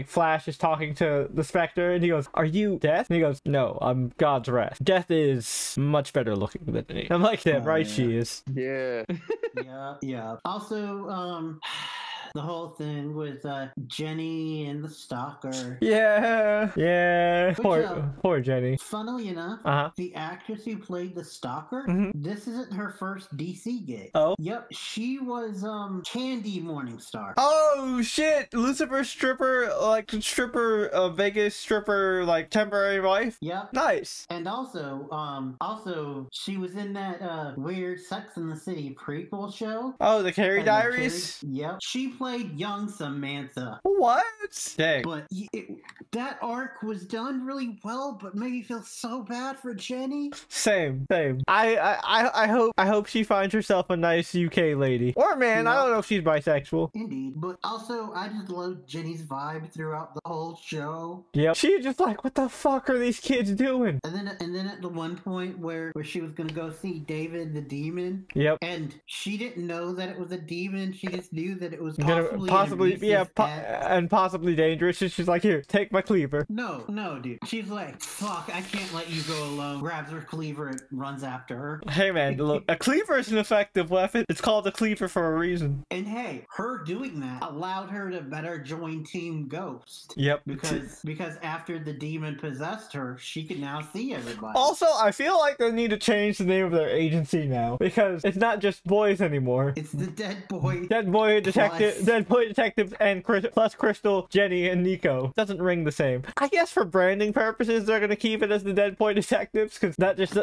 Flash is talking to the Spectre and he goes, "Are you Death?" And he goes, "No, I'm God's wrath. Death is much better looking than me." I'm like, "Damn right she is." Yeah. Yeah. Also, the whole thing with Jenny and the stalker. Yeah, yeah. Which, poor Jenny. Funnily enough, the actress who played the stalker, this isn't her first DC gig. Oh. Yep, she was Candy Morningstar. Oh shit, Lucifer stripper, like stripper, Vegas stripper, like temporary wife. Yep. Nice. And also she was in that weird Sex and the City prequel show. Oh, the Carrie Diaries? Yep. She played young Samantha. What? Dang. But that arc was done really well, but made me feel so bad for Jenny. Same. I hope she finds herself a nice UK lady. Or man, I don't know if she's bisexual. Indeed. But also, I just love Jenny's vibe throughout the whole show. Yep. She's just like, what the fuck are these kids doing? And then at the one point where she was gonna go see David the demon. Yep. And she didn't know that it was a demon. She just knew that it was possibly dangerous. And she's like, here, take my cleaver. No, dude. She's like, fuck, I can't let you go alone. Grabs her cleaver and runs after her. Hey man, look, a cleaver is an effective weapon. It's called a cleaver for a reason. And hey, her doing that allowed her to better join Team Ghost. Yep. Because after the demon possessed her, she could now see everybody. Also, I feel like they need to change the name of their agency now, because it's not just boys anymore. It's the Dead Boy Detectives and Crystal, Jenny, and Nico. Doesn't ring the same. I guess for branding purposes, they're gonna keep it as the Dead Boy Detectives, because that just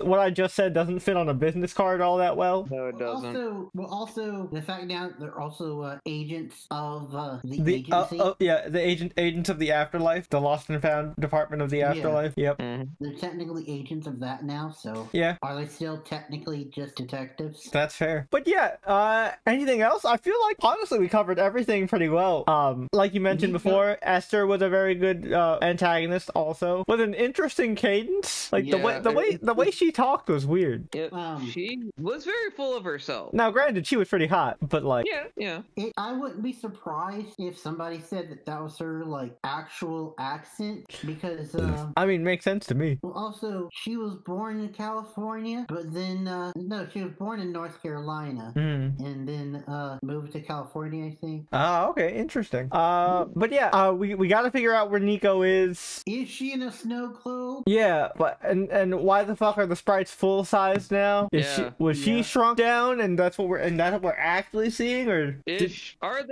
what I just said doesn't fit on a business card all that well. No, it doesn't. Also, the fact now they're also agents of the agency. The agents of the afterlife, the Lost and Found Department of the Afterlife. Yeah. Yep. They're technically agents of that now. So yeah, are they still technically just detectives? That's fair. But yeah, anything else? I feel like honestly we covered everything pretty well. Like you mentioned before, Esther was a very good antagonist, also with an interesting cadence. Like the way she talked was weird. She was very full of herself. Now, granted, she was pretty hot, but like I wouldn't be surprised if somebody said that was her like actual accent, because I mean, makes sense to me. Well, also she was born in California, but then no, she was born in North Carolina and then moved to California, I think. Oh, okay, interesting. But yeah, we gotta figure out where Nico is. Is she in a snow globe? Yeah, but and why the fuck are the sprites full size now? Was she shrunk down, and that's what we're actually seeing, or are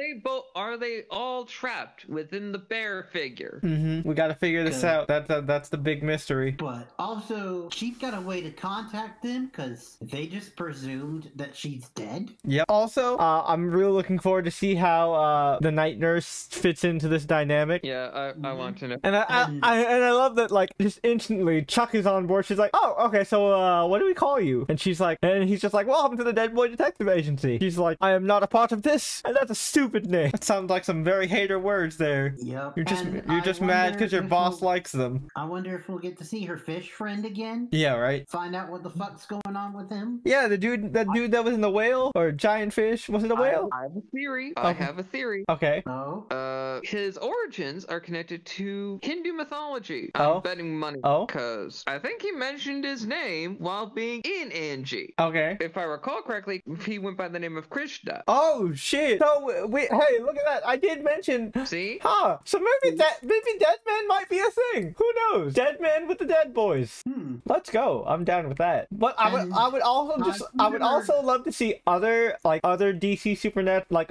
they all trapped within the bear figure? We gotta figure this out. That's the big mystery. But also, she's got a way to contact them, because they just presumed that she's dead. Yep. Also, I'm really looking forward to see how the night nurse fits into this dynamic. Yeah, I want to know. And I love that, like, just instantly Chuck is on board. She's like, oh, okay, so what do we call you? And she's like, and he's just like, welcome to the Dead Boy Detective Agency. She's like, I am not a part of this, and that's a stupid name. That sounds like some very hater words there. Yep. You're just mad because your boss likes them. I wonder if we'll get to see her fish friend again. Yeah, right. Find out what the fuck's going on with him. Yeah, the dude that was in the whale, or giant fish, was it a whale? I have a theory. Okay. I have a theory. Okay. Oh. His origins are connected to Hindu mythology. I'm betting money. Oh. Because I think he mentioned his name while being in Angie. Okay. If I recall correctly, he went by the name of Krishna. Oh shit. So hey, look at that. I did mention. See? Huh. So maybe Dead Man might be a thing. Who knows? Dead Man with the Dead Boys. Let's go. I'm down with that. But I would also love to see other DC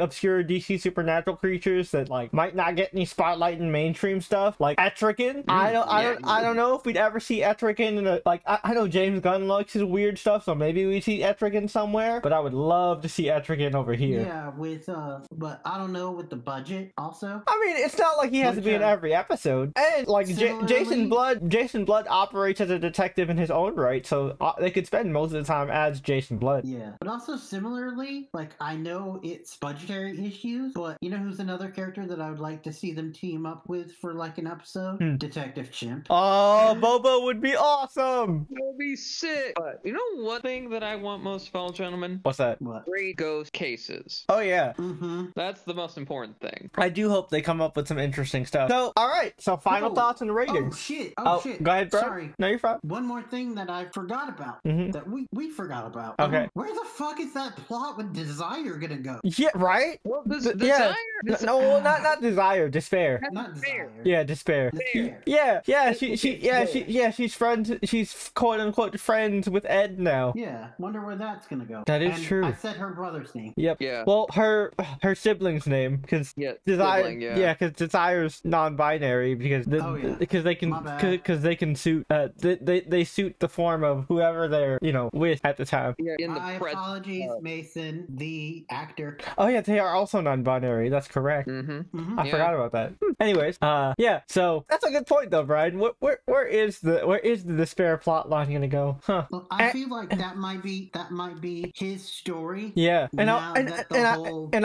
obscure DC supernatural creatures that like might not get any spotlight in mainstream stuff, like Etrigan. I don't know if we'd ever see Etrigan in a like. I know James Gunn likes his weird stuff, so maybe we see Etrigan somewhere. But I would love to see Etrigan over here. Yeah, but I don't know with the budget. Also, I mean, it's not like he has to be in every episode. And like Jason Blood operates as a detective in his own right, so they could spend most of the time as Jason Blood. Yeah, but also similarly, like I know it's budgetary issues, but you know who's another character that I would like to see them team up with for like an episode? Detective Chimp. Oh, Bobo would be awesome. It would be sick. But you know what thing that I want most of all, gentlemen? What's that? What? Great ghost cases. Oh yeah. That's the most important thing. I do hope they come up with some interesting stuff. So all right. So final thoughts and ratings. Oh shit. Go ahead, bro. Sorry. No, you're fine. One more thing that I forgot about that we forgot about. Okay. Where the fuck is that plot with Desire gonna go? Yeah, right. right? Well, desire. Yeah. No, not desire. Despair. Not despair. Yeah, despair. Fair. Yeah, yeah. She's friends. She's quote unquote friends with Ed now. Yeah. Wonder where that's gonna go. That is true. I said her brother's name. Yep. Yeah. Well, her sibling's name, because desire. Sibling, yeah, because desire's non-binary, because they can suit they suit the form of whoever they're with at the time. Yeah. In the apologies, Mason, the actor. Oh yeah, they are also non-binary. That's correct. I forgot about that. Anyways, yeah. So that's a good point though, Brian. Where is the despair plot line gonna go? Huh? Well, I feel like that might be his story. Yeah, and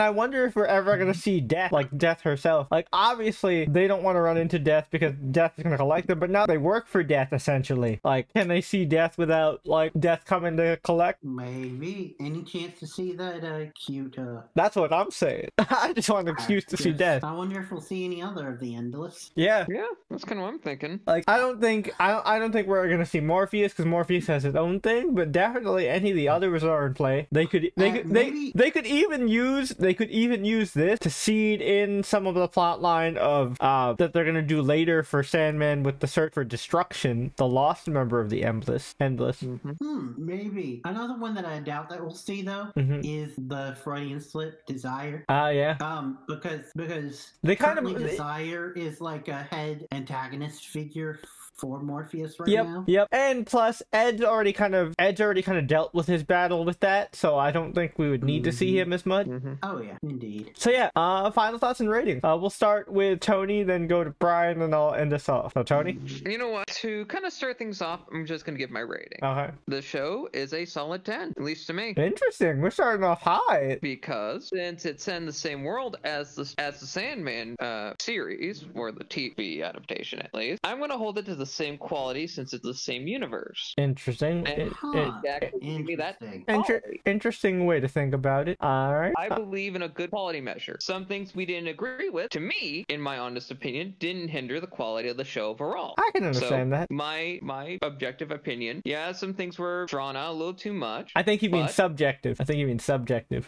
I wonder if we're ever gonna see Death, like Death herself. Like obviously they don't want to run into Death because Death is gonna collect them, but now they work for Death essentially. Like, can they see Death without like Death coming to collect? Maybe. Any chance to see that cute? That's what I'm saying. I just want an excuse to see Death. I wonder if we'll see any other of the Endless. Yeah. Yeah, that's kind of what I'm thinking. Like, I don't think we're gonna see Morpheus because Morpheus has his own thing, but definitely any of the others are in play. They could even use this to seed in some of the plot line of that they're gonna do later for Sandman with the search for Destruction, the lost member of the Endless. Maybe another one that I doubt that we'll see though is the Freudian slip Desire. Yeah. Because they kind of Desire is like a head antagonist figure for Morpheus right now. Yep. And plus Ed's already kind of dealt with his battle with that, so I don't think we would need to see him as much. Oh yeah, indeed. So yeah, final thoughts and ratings. We'll start with Tony, then go to Brian, and I'll end us off. So Tony? You know what? To kind of start things off, I'm just gonna give my rating. Okay. The show is a solid 10, at least to me. Interesting. We're starting off high. Because since it's in the same world as the Sandman series, or the TV adaptation at least, I'm gonna hold it to the same quality since it's the same universe. Interesting. Interesting way to think about it. All right. I believe in a good quality measure. Some things we didn't agree with, to me, in my honest opinion, didn't hinder the quality of the show overall. I can understand that. My objective opinion, yeah, some things were drawn out a little too much. I think you mean subjective.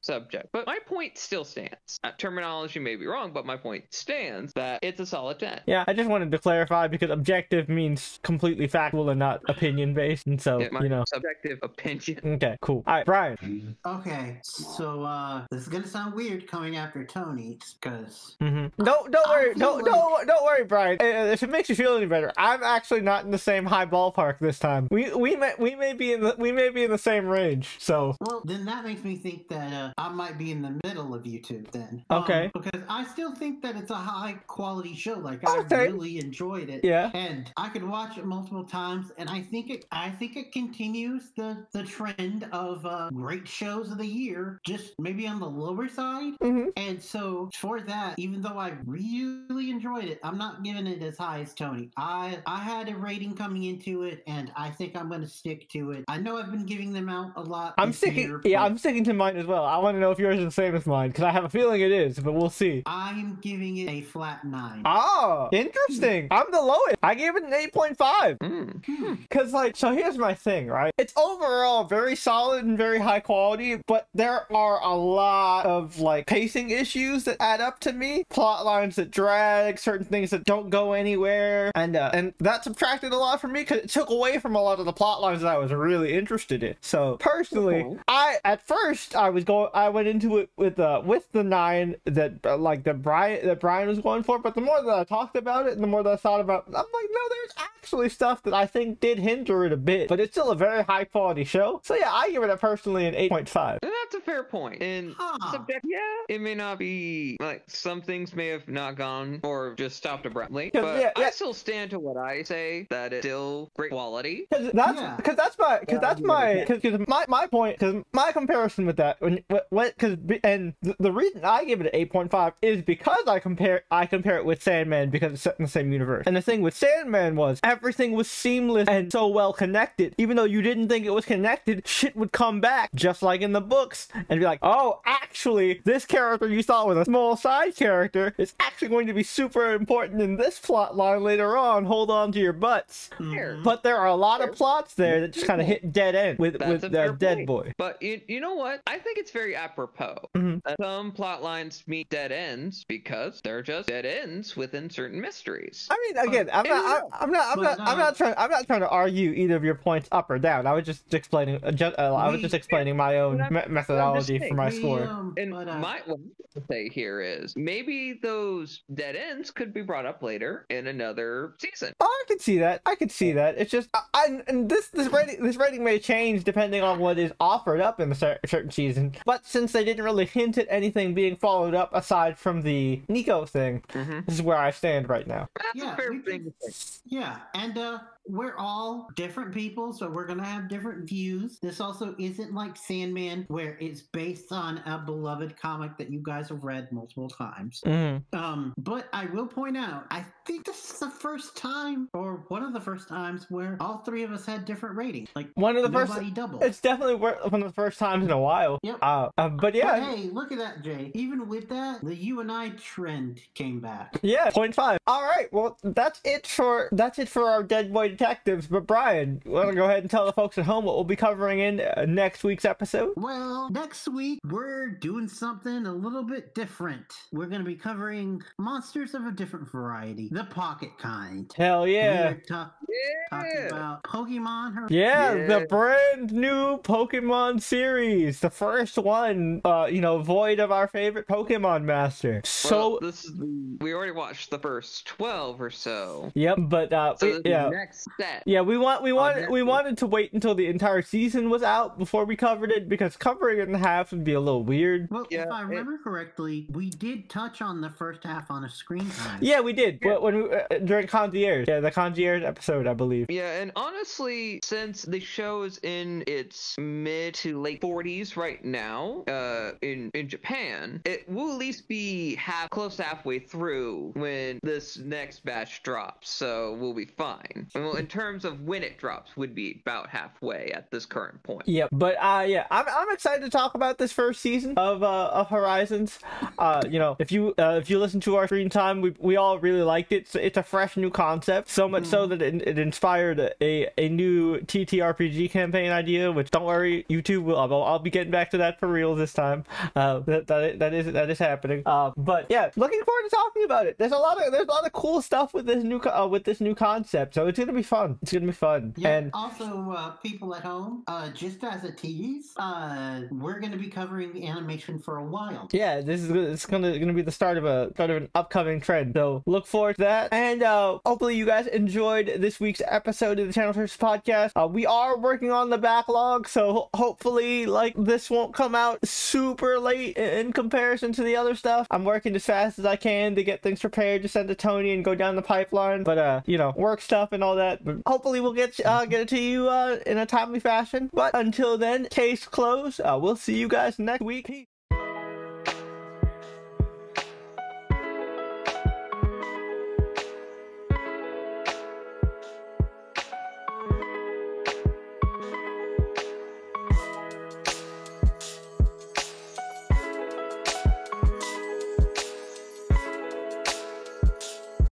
Subject. But my point still stands. Terminology may be wrong, but my point stands that it's a solid 10. Yeah, I just wanted to clarify because objective means completely factual and not opinion based, and so subjective opinion. Okay, cool. All right, Brian. Okay, so this is gonna sound weird coming after Tony because don't worry, Brian. If it makes you feel any better, I'm actually not in the same high ballpark this time. We may be in the same range. So well, then that makes me think that I might be in the middle of you two then. Okay, because I still think that it's a high quality show. Like I really enjoyed it. Yeah, and I could watch it multiple times, and I think it continues the trend of great shows of the year, just maybe on the lower side. And so for that, even though I really enjoyed it, I'm not giving it as high as Tony. I had a rating coming into it, and I think I'm going to stick to it. I know I've been giving them out a lot. I'm sticking to mine as well. I want to know if yours is the same as mine because I have a feeling it is, but we'll see. I'm giving it a flat 9. Oh, interesting. I'm the lowest. I gave it an 8.5. Because so here's my thing, right? It's overall very solid and very high quality, but there are a lot of pacing issues that add up to me, plot lines that drag, certain things that don't go anywhere, and that subtracted a lot from me because it took away from a lot of the plot lines that I was really interested in. So personally, I went into it with the 9 that Brian was going for, but the more that I talked about it and the more that I thought about it, I'm like, no, there's actually stuff that I think did hinder it a bit, but it's still a very high quality show. So yeah, I give it personally an 8.5. And that's a fair point. And yeah, it may not be some things may have not gone or just stopped abruptly, but I still stand to what I say, that it's still great quality. Because my comparison with that, the reason I give it an 8.5 is because I compare it with Sandman because it's set in the same universe. And the thing with Sandman was because everything was seamless and so well connected. Even though you didn't think it was connected, shit would come back, just like in the books, and be like, oh, actually, this character you thought was a small side character is actually going to be super important in this plot line later on. Hold on to your butts. Mm-hmm. But there are a lot of plots there that just kind of hit dead end with Dead Boy. But you know what? I think it's very apropos. Mm-hmm. That some plot lines meet dead ends because they're just dead ends within certain mysteries. I mean, again, I'm not trying to argue either of your points up or down. I was just explaining. I was just explaining my own methodology for my score. What I say here is maybe those dead ends could be brought up later in another season. Oh, I could see that. I could see that. It's just, this rating may change depending on what is offered up in a certain season. But since they didn't really hint at anything being followed up aside from the Nico thing, mm-hmm. This is where I stand right now. That's a fair thing. And we're all different people, so we're gonna have different views. This also isn't like Sandman, where it's based on a beloved comic that you guys have read multiple times. Mm-hmm. But I will point out, I think this is the first time, or one of the first times, where all three of us had different ratings. Like nobody doubled. It's definitely one of the first times in a while. Yep. But yeah. But hey, look at that, Jay. Even with that, the you and I trend came back. Yeah, 0.5. All right. Well, that's it for our Dead Boy Detectives. But Brian, want to go ahead and tell the folks at home what we'll be covering in next week's episode? Well, next week we're doing something a little bit different. We're going to be covering monsters of a different variety, the pocket kind. Hell yeah! We're talking about Pokemon. Yeah, the brand new Pokemon series, the first one. You know, void of our favorite Pokemon master. So well, we already watched the first 12 or so. Yep, but we wanted to wait until the entire season was out before we covered it, because covering it in half would be a little weird. Well, yeah, if I remember correctly, we did touch on the first half on a screen time. Yeah, we did. Yeah. When we, during Concierge. Yeah, the Concierge episode, I believe. Yeah, and honestly, since the show is in its mid to late 40s right now, in Japan, it will at least be close halfway through when this next batch drops, so we'll be fine. Well, in terms of when it drops, would be about halfway at this current point. Yep. But yeah, I'm excited to talk about this first season of Horizons. You know, if you listen to our screen time, we all really liked it. So it's a fresh new concept, so much so that it inspired a new TTRPG campaign idea. Which, don't worry, YouTube will. I'll be getting back to that for real this time. That is happening. But yeah, looking forward to talking about it. There's a lot of cool stuff with this new concept. So it's gonna be fun. It's gonna be fun. Yeah, and also, people at home, just as a tease, we're gonna be covering animation for a while. Yeah, it's gonna be the start of an upcoming trend. So look forward to that. And hopefully you guys enjoyed this week's episode of the Channel Search Podcast. We are working on the backlog, so hopefully this won't come out super late in comparison to the other stuff. I'm working as fast as I can to get things prepared to send to Tony and go down the pipeline. But you know, work stuff and all that. But hopefully we'll get it to you in a timely fashion. But until then, case closed. We'll see you guys next week. Peace.